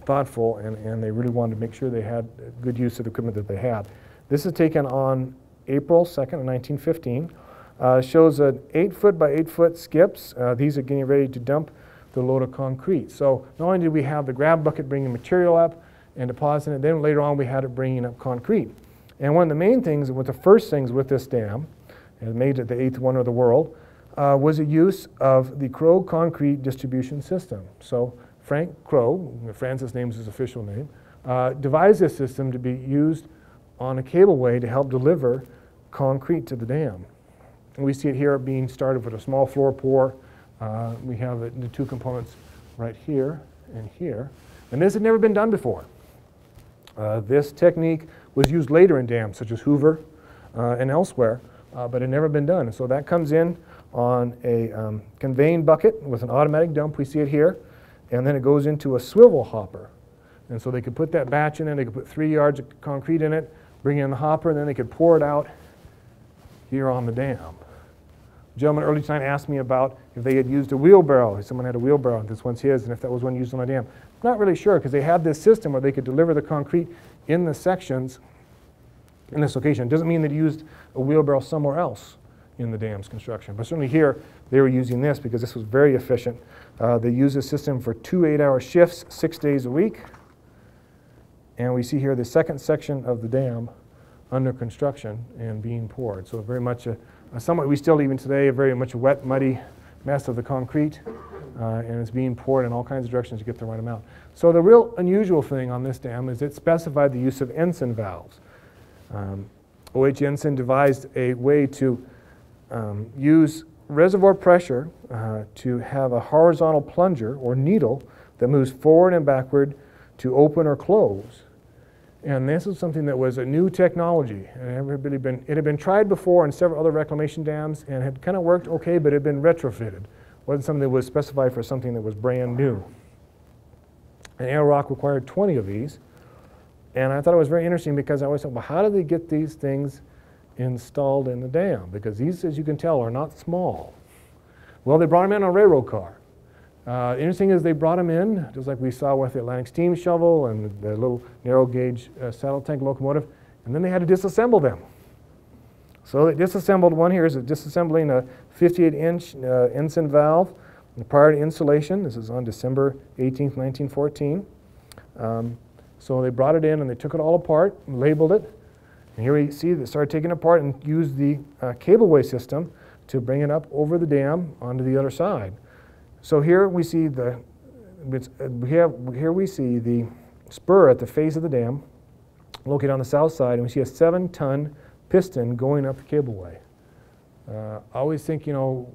thoughtful, and, and they really wanted to make sure they had good use of the equipment that they had. This is taken on April second of nineteen fifteen. Uh, shows an eight foot by eight foot skips. Uh, these are getting ready to dump the load of concrete. So not only did we have the grab bucket bringing material up and depositing it, then later on we had it bringing up concrete. And one of the main things, one of the first things with this dam, and it made it the eighth wonder of the world, uh, was the use of the Crowe concrete distribution system. So Frank Crowe, Francis' name is his official name, uh, devised this system to be used on a cableway to help deliver concrete to the dam. And we see it here being started with a small floor pour. Uh, we have the two components right here and here. And this had never been done before. Uh, this technique was used later in dams, such as Hoover uh, and elsewhere, uh, but it had never been done. And so that comes in on a um, conveying bucket with an automatic dump. We see it here. And then it goes into a swivel hopper. And so they could put that batch in it. They could put three yards of concrete in it, bring it in the hopper, and then they could pour it out here on the dam. A gentleman earlier tonight asked me about if they had used a wheelbarrow, if someone had a wheelbarrow, this one's his, and if that was one used on the dam. I'm not really sure, because they had this system where they could deliver the concrete in the sections in this location. It doesn't mean they used a wheelbarrow somewhere else in the dam's construction, but certainly here they were using this because this was very efficient. Uh, they used this system for two eight hour shifts, six days a week. And we see here the second section of the dam under construction and being poured. So very much a, a somewhat, we still even today, a very much wet, muddy mess of the concrete. Uh, and it's being poured in all kinds of directions to get the right amount. So the real unusual thing on this dam is it specified the use of Ensign valves. Um, O H Ensign devised a way to um, use reservoir pressure uh, to have a horizontal plunger or needle that moves forward and backward to open or close. And this was something that was a new technology. And everybody been, it had been tried before in several other reclamation dams and had kind of worked okay, but it had been retrofitted. Wasn't something that was specified for something that was brand new. And Arrowrock required twenty of these. And I thought it was very interesting because I always thought, well, how did they get these things installed in the dam? Because these, as you can tell, are not small. Well, they brought them in on a railroad car. Uh, interesting is they brought them in, just like we saw with the Atlantic steam shovel and the little narrow gauge uh, saddle tank locomotive, and then they had to disassemble them. So they disassembled one here is disassembling a fifty-eight inch uh, Ensign valve prior to installation. This is on December eighteenth, nineteen fourteen. Um, so they brought it in and they took it all apart and labeled it. And here we see they started taking it apart and used the uh, cableway system to bring it up over the dam onto the other side. So here we see the it's, uh, we have, here we see the spur at the face of the dam located on the south side, and we see a seven ton piston going up the cableway. Uh, I always think, you know,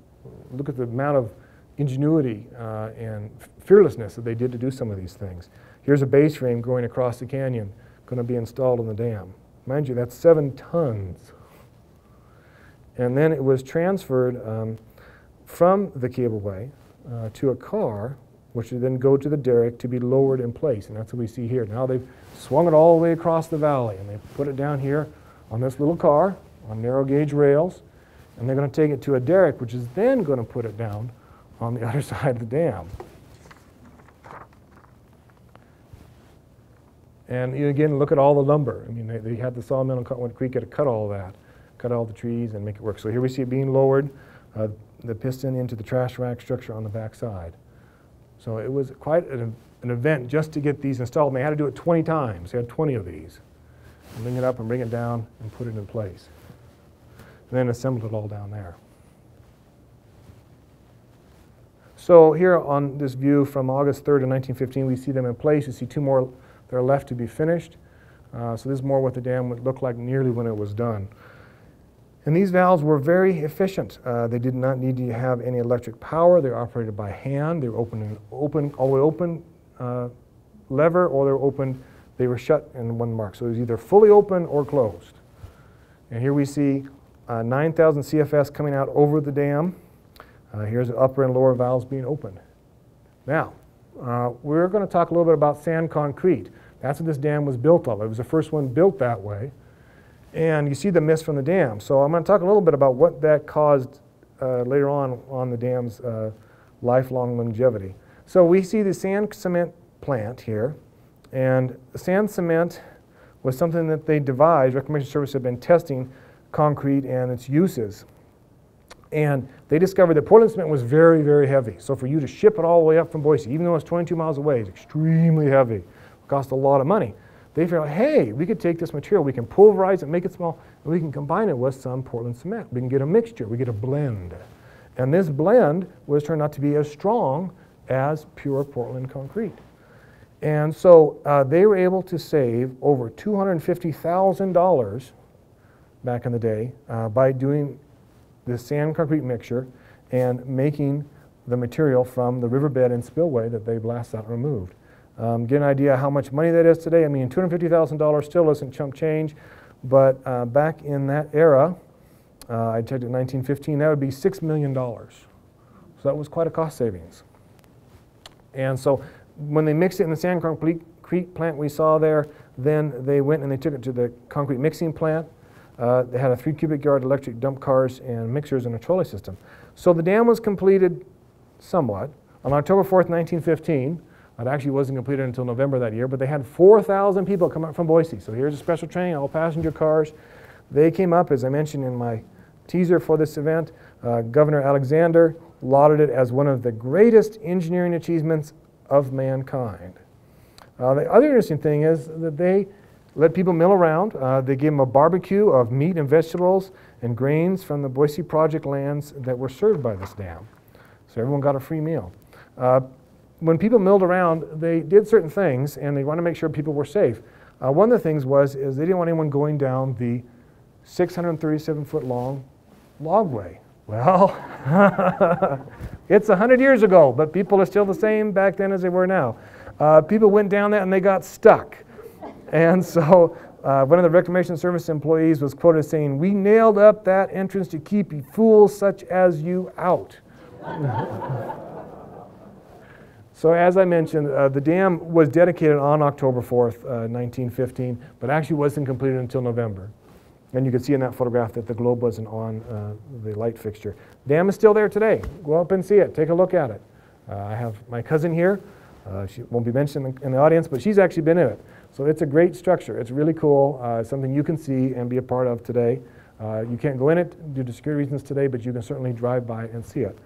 look at the amount of ingenuity uh, and fearlessness that they did to do some of these things. Here's a base frame going across the canyon, going to be installed on the dam. Mind you, that's seven tons. And then it was transferred um, from the cableway uh, to a car, which would then go to the derrick to be lowered in place. And that's what we see here. Now they've swung it all the way across the valley, and they put it down here on this little car on narrow gauge rails, and they're going to take it to a derrick, which is then going to put it down on the other side of the dam. And again, look at all the lumber. I mean, they, they had the sawmill in Cottonwood Creek to cut all that, cut all the trees and make it work. So here we see it being lowered, uh, the piston into the trash rack structure on the back side. So it was quite an, an event just to get these installed. And they had to do it twenty times. They had twenty of these. Bring it up and bring it down and put it in place. And then assembled it all down there. So here on this view from August third of nineteen fifteen, we see them in place. You see two more that are left to be finished. Uh, so this is more what the dam would look like nearly when it was done. And these valves were very efficient. Uh, they did not need to have any electric power. They were operated by hand. They were open and open, all the way open uh, lever, or they were opened. They were shut in one mark. So it was either fully open or closed. And here we see uh, nine thousand C F S coming out over the dam. Uh, here's the upper and lower valves being open. Now, uh, we're going to talk a little bit about sand concrete. That's what this dam was built of. It was the first one built that way. And you see the mist from the dam. So I'm going to talk a little bit about what that caused uh, later on on the dam's uh, lifelong longevity. So we see the sand cement plant here. And sand cement was something that they devised. Reclamation Service had been testing concrete and its uses. And they discovered that Portland cement was very, very heavy. So for you to ship it all the way up from Boise, even though it's twenty-two miles away, it's extremely heavy. It cost a lot of money. They figured out, hey, we could take this material, we can pulverize it, make it small, and we can combine it with some Portland cement. We can get a mixture, we get a blend. And this blend was turned out to be as strong as pure Portland concrete. And so uh, they were able to save over two hundred fifty thousand dollars back in the day uh, by doing the sand concrete mixture and making the material from the riverbed and spillway that they blasted out and removed. Um, get an idea how much money that is today. I mean, two hundred fifty thousand dollars still isn't chump change, but uh, back in that era, uh, I checked in nineteen fifteen, that would be six million dollars. So that was quite a cost savings. And so when they mixed it in the sand concrete plant we saw there, then they went and they took it to the concrete mixing plant. Uh, they had a three cubic yard electric dump cars and mixers and a trolley system. So the dam was completed somewhat on October fourth, nineteen fifteen. It actually wasn't completed until November that year, but they had four thousand people come up from Boise. So here's a special train, all passenger cars. They came up, as I mentioned in my teaser for this event. Uh, Governor Alexander lauded it as one of the greatest engineering achievements of mankind. Uh, the other interesting thing is that they let people mill around. Uh, they gave them a barbecue of meat and vegetables and grains from the Boise project lands that were served by this dam. So everyone got a free meal. Uh, when people milled around, they did certain things, and they wanted to make sure people were safe. Uh, one of the things was is they didn't want anyone going down the six hundred thirty-seven foot long logway. Well, it's one hundred years ago, but people are still the same back then as they were now. Uh, people went down that and they got stuck. And so uh, one of the Reclamation Service employees was quoted as saying, "We nailed up that entrance to keep you fools such as you out." So as I mentioned, uh, the dam was dedicated on October fourth, nineteen fifteen, but actually wasn't completed until November. And you can see in that photograph that the globe wasn't on uh, the light fixture. Dam is still there today. Go up and see it. Take a look at it. Uh, I have my cousin here. Uh, she won't be mentioned in the audience, but she's actually been in it. So it's a great structure. It's really cool. Uh, it's something you can see and be a part of today. Uh, you can't go in it due to security reasons today, but you can certainly drive by and see it.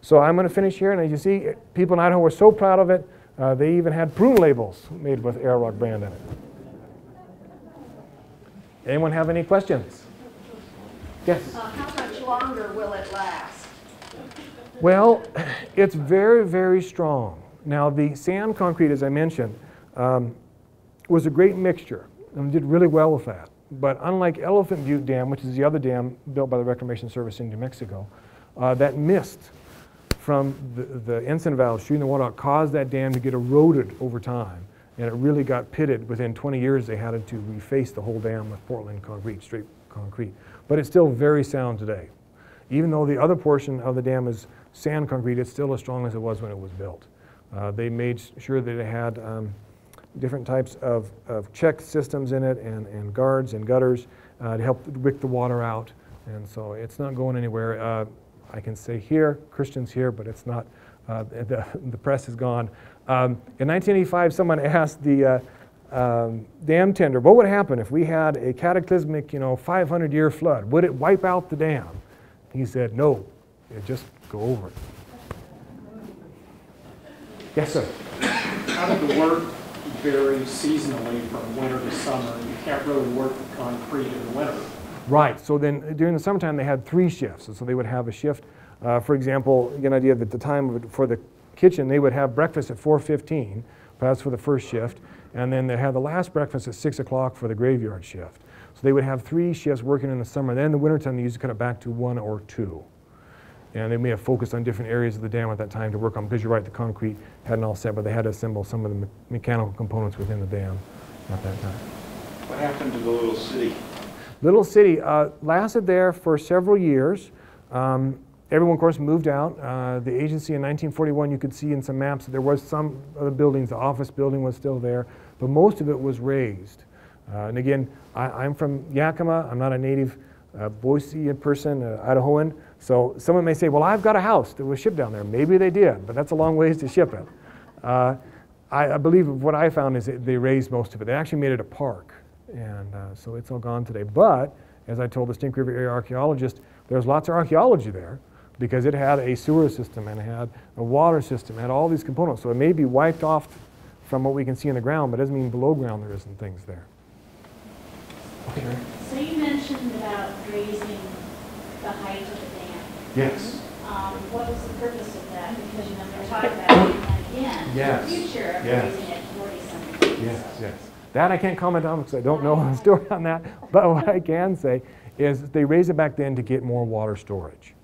So I'm going to finish here. And as you see, people in Idaho were so proud of it, uh, they even had prune labels made with Arrowrock brand in it. Anyone have any questions? Yes? Uh, how much longer will it last? Well, it's very, very strong. Now, the sand concrete, as I mentioned, um, was a great mixture and did really well with that. But unlike Elephant Butte Dam, which is the other dam built by the Reclamation Service in New Mexico, uh, that mist from the, the Ensign valves shooting the water out caused that dam to get eroded over time. And it really got pitted. Within twenty years, they had to reface the whole dam with Portland concrete, straight concrete. But it's still very sound today. Even though the other portion of the dam is sand concrete, it's still as strong as it was when it was built. Uh, they made sure that it had um, different types of, of check systems in it and, and guards and gutters uh, to help wick the water out. And so it's not going anywhere. Uh, I can say here, Christian's here, but it's not. Uh, the, the press is gone. Um, in nineteen eighty-five, someone asked the uh, um, dam tender, what would happen if we had a cataclysmic, you know, five hundred year flood? Would it wipe out the dam? He said, no, it'd just go over it. Yes, sir? How did the work vary seasonally from winter to summer? You can't really work with concrete in the winter. Right, so then during the summertime, they had three shifts. So they would have a shift. Uh, for example, you get an idea that the time of, for the kitchen, they would have breakfast at four fifteen, perhaps for the first shift, and then they had the last breakfast at six o'clock for the graveyard shift. So they would have three shifts working in the summer. Then in the wintertime, they used to cut it back to one or two. And they may have focused on different areas of the dam at that time to work on, because you're right, the concrete hadn't all set, but they had to assemble some of the me mechanical components within the dam at that time. What happened to the little city? Little city uh, lasted there for several years. Um, Everyone, of course, moved out. Uh, the agency in nineteen forty-one, you could see in some maps that there was some of the buildings. The office building was still there, but most of it was razed. Uh, and again, I, I'm from Yakima. I'm not a native uh, Boise person, uh, Idahoan. So someone may say, well, I've got a house that was shipped down there. Maybe they did, but that's a long ways to ship it. Uh, I, I believe what I found is that they razed most of it. They actually made it a park, and uh, so it's all gone today. But as I told the Snake River area archaeologist, there's lots of archaeology there, because it had a sewer system and it had a water system, it had all these components. So it may be wiped off from what we can see in the ground, but it doesn't mean below ground there isn't things there. Okay. So you mentioned about raising the height of the dam. Yes. Um, what was the purpose of that? Because you know, they're talking about it again yes. in the future of yes. raising it forty something. Yes, so. yes. That I can't comment on because I don't know the story on that. But what I can say is they raised it back then to get more water storage.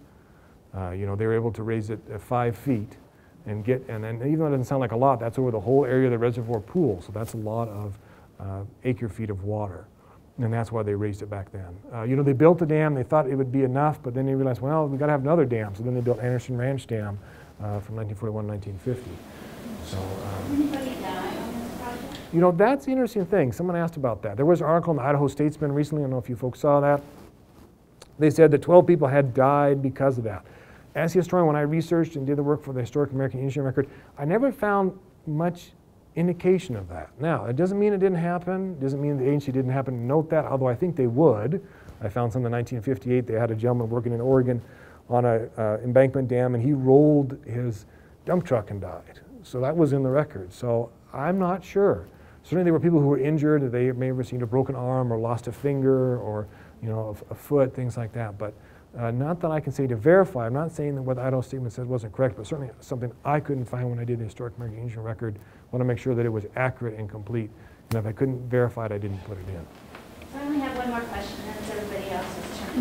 Uh, you know, they were able to raise it uh, five feet and get, and, and even though it doesn't sound like a lot, that's over the whole area of the reservoir pool. So that's a lot of uh, acre feet of water. And that's why they raised it back then. Uh, you know, they built the dam. They thought it would be enough, but then they realized, well, we've got to have another dam. So then they built Anderson Ranch Dam uh, from nineteen forty-one to nineteen fifty. So, um, anybody die on this project? You know, that's the interesting thing. Someone asked about that. There was an article in the Idaho Statesman recently. I don't know if you folks saw that. They said that twelve people had died because of that. As a historian, when I researched and did the work for the Historic American Indian Record, I never found much indication of that. Now, it doesn't mean it didn't happen. It doesn't mean the agency didn't happen to note that, although I think they would. I found some in nineteen fifty-eight. They had a gentleman working in Oregon on an uh, embankment dam, and he rolled his dump truck and died. So that was in the record. So I'm not sure. Certainly there were people who were injured. They may have received a broken arm or lost a finger or you know, a, a foot, things like that. But Uh, not that I can say to verify. I'm not saying that what Idaho Statement said wasn't correct, but certainly something I couldn't find when I did the Historic American Indian Record. I want to make sure that it was accurate and complete. And if I couldn't verify it, I didn't put it in. So I only have one more question, and it's everybody else's turn.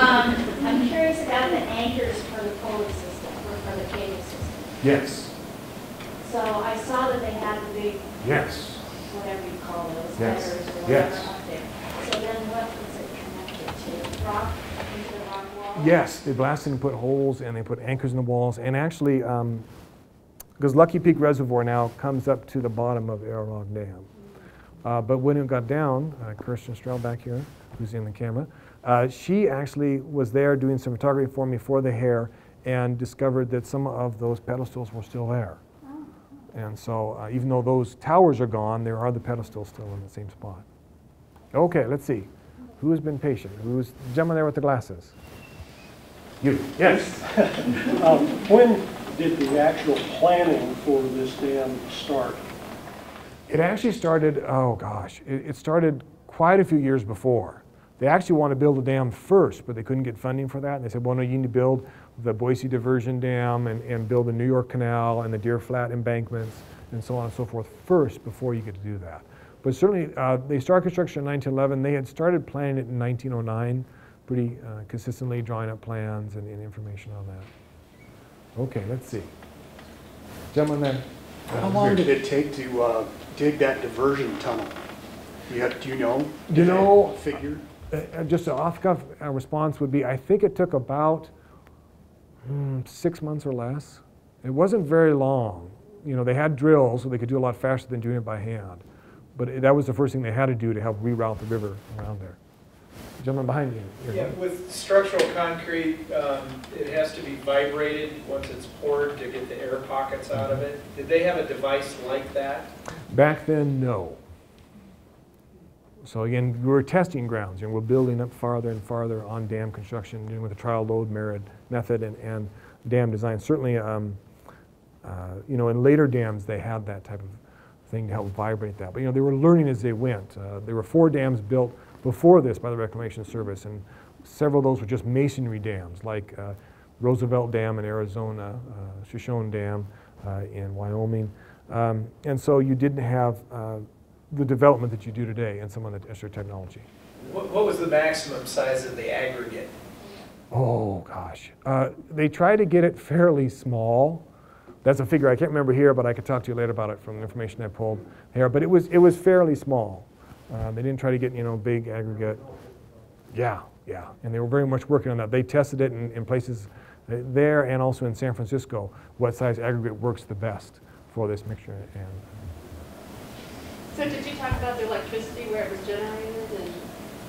um, I'm curious about the anchors for the pulley system, or for the cable system. Yes. So I saw that they had the big, yes. whatever you call those, yes. anchors or whatever yes. up there. So then what is it connected to? Rock? Yes, they blasted and put holes, and they put anchors in the walls. And actually, because um, Lucky Peak Reservoir now comes up to the bottom of Arrowrock Dam. Uh, but when it got down, uh, Kirsten Strell back here, who's in the camera, uh, she actually was there doing some photography for me for the hair and discovered that some of those pedestals were still there. Oh. And so uh, even though those towers are gone, there are the pedestals still in the same spot. Okay, let's see. Who has been patient? Who's the gentleman there with the glasses? You. Yes. um, when did the actual planning for this dam start? It actually started, oh gosh, it, it started quite a few years before. They actually wanted to build a dam first, but they couldn't get funding for that. And they said, well, no, you need to build the Boise Diversion Dam and, and build the New York Canal and the Deer Flat embankments and so on and so forth first before you get to do that. But certainly, uh, they started construction in nineteen eleven. They had started planning it in nineteen oh nine. Pretty uh, consistently drawing up plans and, and information on that. Okay, let's see. Gentleman there. How long here. did it take to uh, dig that diversion tunnel? You have, do you know? Do you know? Figure? Uh, just an off-cuff response would be, I think it took about mm, six months or less. It wasn't very long. You know, they had drills, so they could do a lot faster than doing it by hand. But it, that was the first thing they had to do to help reroute the river around there. Gentleman behind you. Here. Yeah, with structural concrete, um, it has to be vibrated once it's poured to get the air pockets out of it. Did they have a device like that? Back then, no. So again, we were testing grounds, and we're building up farther and farther on dam construction, doing with the trial load merit method and, and dam design. Certainly, um, uh, you know, in later dams, they had that type of thing to help vibrate that. But you know, they were learning as they went. Uh, there were four dams built before this by the Reclamation Service, and several of those were just masonry dams, like uh, Roosevelt Dam in Arizona, uh, Shoshone Dam uh, in Wyoming. Um, and so you didn't have uh, the development that you do today and some of the extra technology. What, what was the maximum size of the aggregate? Oh, gosh. Uh, they tried to get it fairly small. That's a figure I can't remember here, but I could talk to you later about it from the information I pulled here. But it was, it was fairly small. Uh, they didn't try to get, you know, big aggregate. Yeah, yeah. And they were very much working on that. They tested it in, in places there and also in San Francisco, what size aggregate works the best for this mixture. And so did you talk about the electricity where it was generated?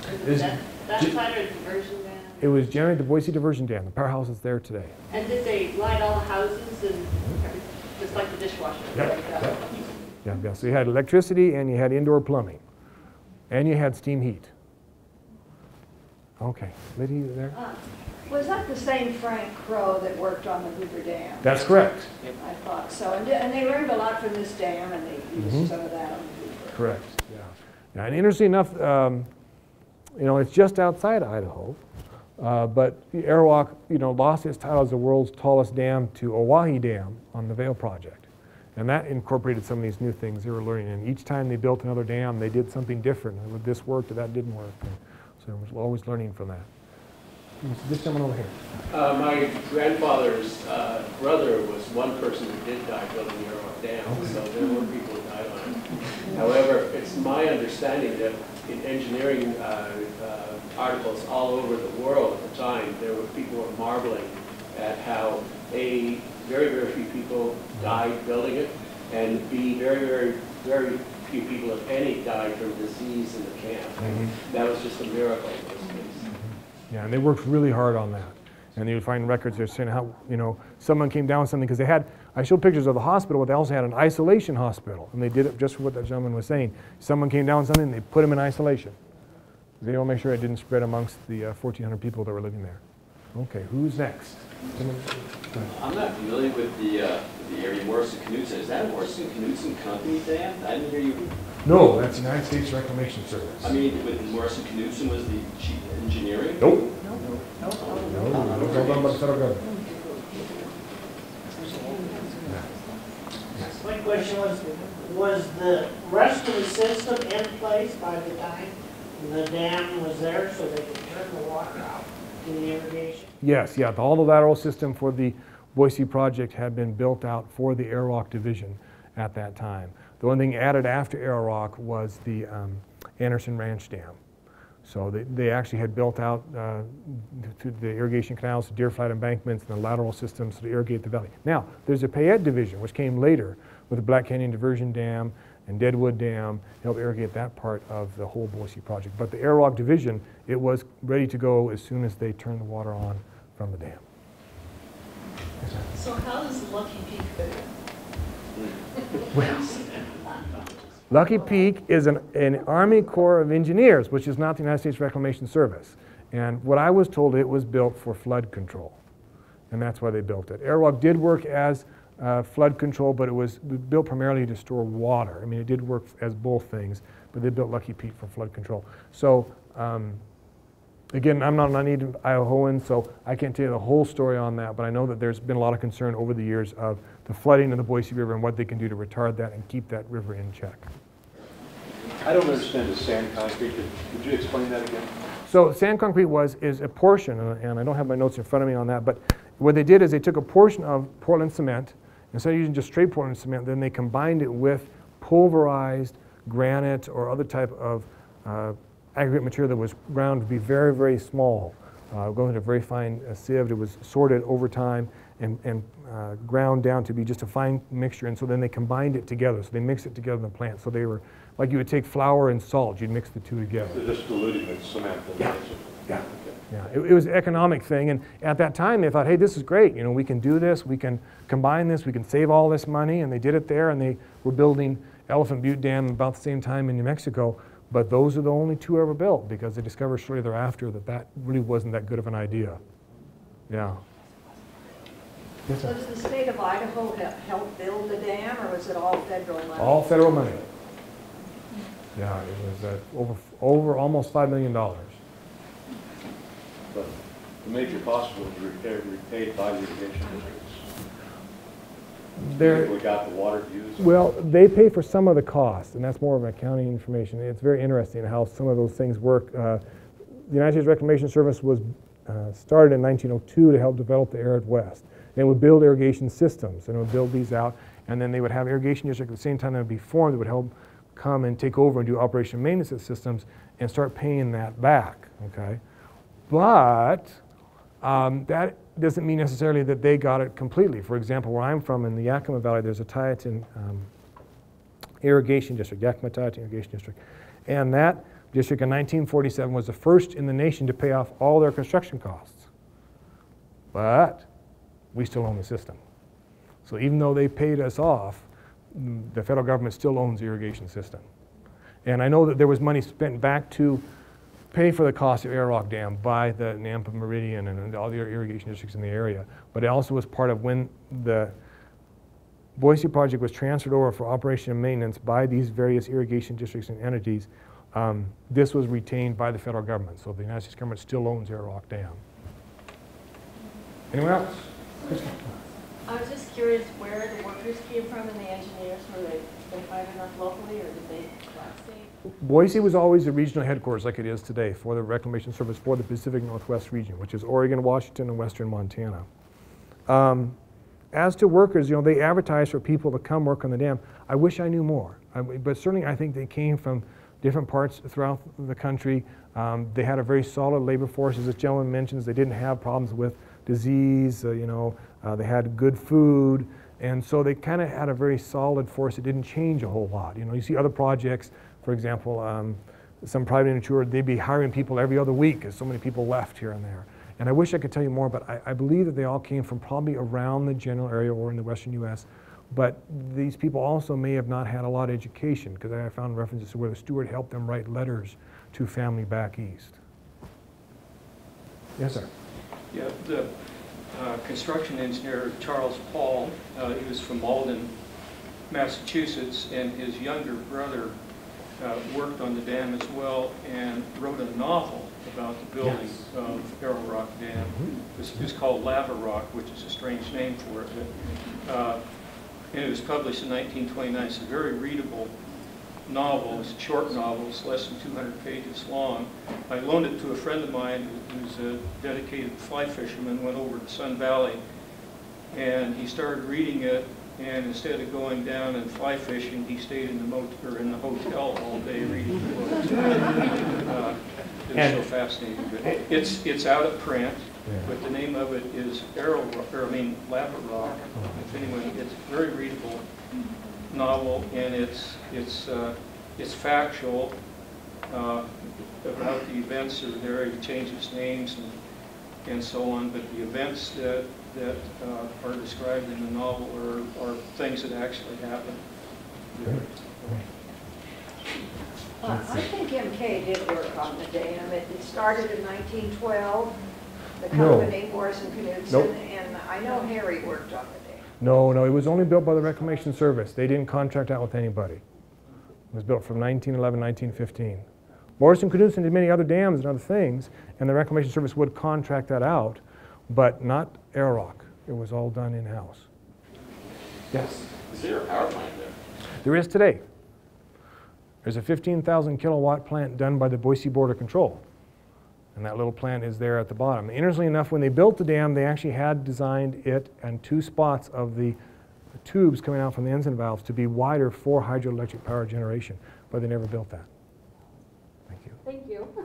And was that, that side or the diversion dam? It was generated at the Boise Diversion Dam. The powerhouse is there today. And did they light all the houses and just like the dishwasher? Yeah, like that. yeah, yeah. So you had electricity and you had indoor plumbing. And you had steam heat. Okay, lady there. Uh, was that the same Frank Crowe that worked on the Hoover Dam? That's correct. Yep. I thought so. And, and they learned a lot from this dam, and they used mm-hmm. some of that on the Hoover. Correct. Yeah. Now, and interesting enough, um, you know, it's just outside Idaho, uh, but the Arrowrock, you know, lost its title as the world's tallest dam to Oahe Dam on the Vail project. And that incorporated some of these new things they were learning. And each time they built another dam, they did something different. This worked, or that didn't work. And so I was always learning from that. This gentleman over here. Uh, my grandfather's uh, brother was one person who did die building the Arrowrock Dam, okay. So there were people who died on it. However, it's my understanding that in engineering uh, uh, articles all over the world at the time, there were people who were marveling at how a very, very few people died building it, and B, very, very, very few people, if any, died from disease in the camp. Mm-hmm. That was just a miracle in this case. Yeah, and they worked really hard on that. And you find records there saying how, you know, someone came down with something, because they had, I showed pictures of the hospital, but they also had an isolation hospital, and they did it just for what that gentleman was saying. Someone came down with something, and they put him in isolation. They will make sure it didn't spread amongst the uh, fourteen hundred people that were living there. Okay, who's next? I'm not familiar with the uh, the area Morrison Knudsen. Is that a Morrison Knudsen company dam? I didn't hear you. No, that's the United States Reclamation Service. I mean, with Morrison Knudsen was the chief engineering. Nope. No. No. No. No. No. No. No. No. No. No. My question was, was the rest of the system in place by the time the dam was there, so they could turn the water out? Yes, yeah, the, all the lateral system for the Boise project had been built out for the Arrowrock Division at that time. The one thing added after Arrowrock was the um, Anderson Ranch Dam. So they, they actually had built out uh, to the irrigation canals, the deer flat embankments, and the lateral systems to irrigate the valley. Now, there's a Payette Division, which came later with the Black Canyon Diversion Dam and Deadwood Dam to help irrigate that part of the whole Boise project. But the Arrowrock Division, it was ready to go as soon as they turned the water on from the dam. So how does Lucky Peak fit in? Well, Lucky Peak is an, an Army Corps of Engineers, which is not the United States Reclamation Service. And what I was told, it was built for flood control. And that's why they built it. Arrowrock did work as Uh, flood control, but it was built primarily to store water. I mean, it did work as both things, but they built Lucky Peak for flood control. So, um, again, I'm not an native Idahoan, so I can't tell you the whole story on that, but I know that there's been a lot of concern over the years of the flooding of the Boise River and what they can do to retard that and keep that river in check. I don't understand the sand concrete. Could, could you explain that again? So sand concrete was, is a portion, and I don't have my notes in front of me on that, but what they did is they took a portion of Portland cement, instead of using just straight Portland cement, then they combined it with pulverized granite or other type of uh, aggregate material that was ground to be very, very small. Uh, going into a very fine uh, sieve, it was sorted over time and, and uh, ground down to be just a fine mixture, and so then they combined it together. So they mixed it together in the plant. So they were, like you would take flour and salt, you'd mix the two together. They're just diluting the cement. Yeah, yeah, okay. yeah. It, it was an economic thing, and at that time they thought, hey, this is great. You know, we can do this, we can combine this, we can save all this money, and they did it there, and they were building Elephant Butte Dam about the same time in New Mexico. But those are the only two ever built because they discovered shortly thereafter that that really wasn't that good of an idea. Yeah. Yes, so does the state of Idaho help build the dam, or was it all federal money? All federal money. Yeah, it was uh, over over almost five million dollars. But the major cost was repaid by the irrigation districts. There, we got the water views. Well, they pay for some of the cost, and that's more of an accounting information. It's very interesting how some of those things work. Uh, the United States Reclamation Service was uh, started in nineteen oh two to help develop the arid west. They would build irrigation systems, and it would build these out, and then they would have irrigation districts at the same time that would be formed that would help come and take over and do operation maintenance systems and start paying that back. Okay, but um, that doesn't mean necessarily that they got it completely. For example, where I'm from in the Yakima Valley, there's a Tyotin um, irrigation district, Yakima Tyotin irrigation district, and that district in nineteen forty-seven was the first in the nation to pay off all their construction costs. But we still own the system, so even though they paid us off, the federal government still owns the irrigation system. And I know that there was money spent back to pay for the cost of Arrowrock Dam by the Nampa Meridian and all the irrigation districts in the area. But it also was part of when the Boise project was transferred over for operation and maintenance by these various irrigation districts and entities. Um, this was retained by the federal government. So the United States government still owns Arrowrock Dam. Anyone else? I was just curious where the workers came from and the engineers. Were they, they hired enough locally, or did they cross-state? Boise was always the regional headquarters like it is today for the Reclamation Service for the Pacific Northwest region, which is Oregon, Washington, and western Montana. Um, as to workers, you know, they advertise for people to come work on the dam. I wish I knew more, I, but certainly I think they came from different parts throughout the country. Um, they had a very solid labor force. As this gentleman mentions, they didn't have problems with disease, uh, you know, uh, they had good food. And so they kind of had a very solid force. It didn't change a whole lot. You know, you see other projects. For example, um, some private insurer, they'd be hiring people every other week because so many people left here and there. And I wish I could tell you more, but I, I believe that they all came from probably around the general area or in the western U S But these people also may have not had a lot of education, because I found references to where the steward helped them write letters to family back east. Yes, sir? Yeah, the uh, construction engineer, Charles Paul, uh, he was from Malden, Massachusetts, and his younger brother Uh, worked on the dam as well, and wrote a novel about the building yes. of Arrowrock Dam. It was called Lava Rock, which is a strange name for it. But, uh, and it was published in nineteen twenty-nine. It's a very readable novel. It's a short novel. It's less than two hundred pages long. I loaned it to a friend of mine who's a dedicated fly fisherman, went over to Sun Valley, and he started reading it. And instead of going down and fly fishing, he stayed in the motel or in the hotel all day reading the books. uh, it was and so fascinating. But it's it's out of print, yeah. But the name of it is Arrowrock, or I mean Lava Rock. If anyone, it's a very readable novel, and it's it's uh, it's factual uh, about the events that are there. He changes names and and so on, but the events that. that uh, are described in the novel or, or things that actually happen. Yeah. Uh, I think M K did work on the dam. It, it started in nineteen twelve, the company, no. Morrison Knudsen, nope. And I know Harry worked on the dam. No, no, it was only built by the Reclamation Service. They didn't contract out with anybody. It was built from nineteen eleven, nineteen fifteen. Morrison Knudsen did many other dams and other things, and the Reclamation Service would contract that out, but not Arrowrock. It was all done in-house. Yes? Is there a power plant there? There is today. There's a fifteen thousand kilowatt plant done by the Boise Border Control. And that little plant is there at the bottom. Interestingly enough, when they built the dam, they actually had designed it and two spots of the tubes coming out from the ensign valves to be wider for hydroelectric power generation, but they never built that. Thank you. Thank you.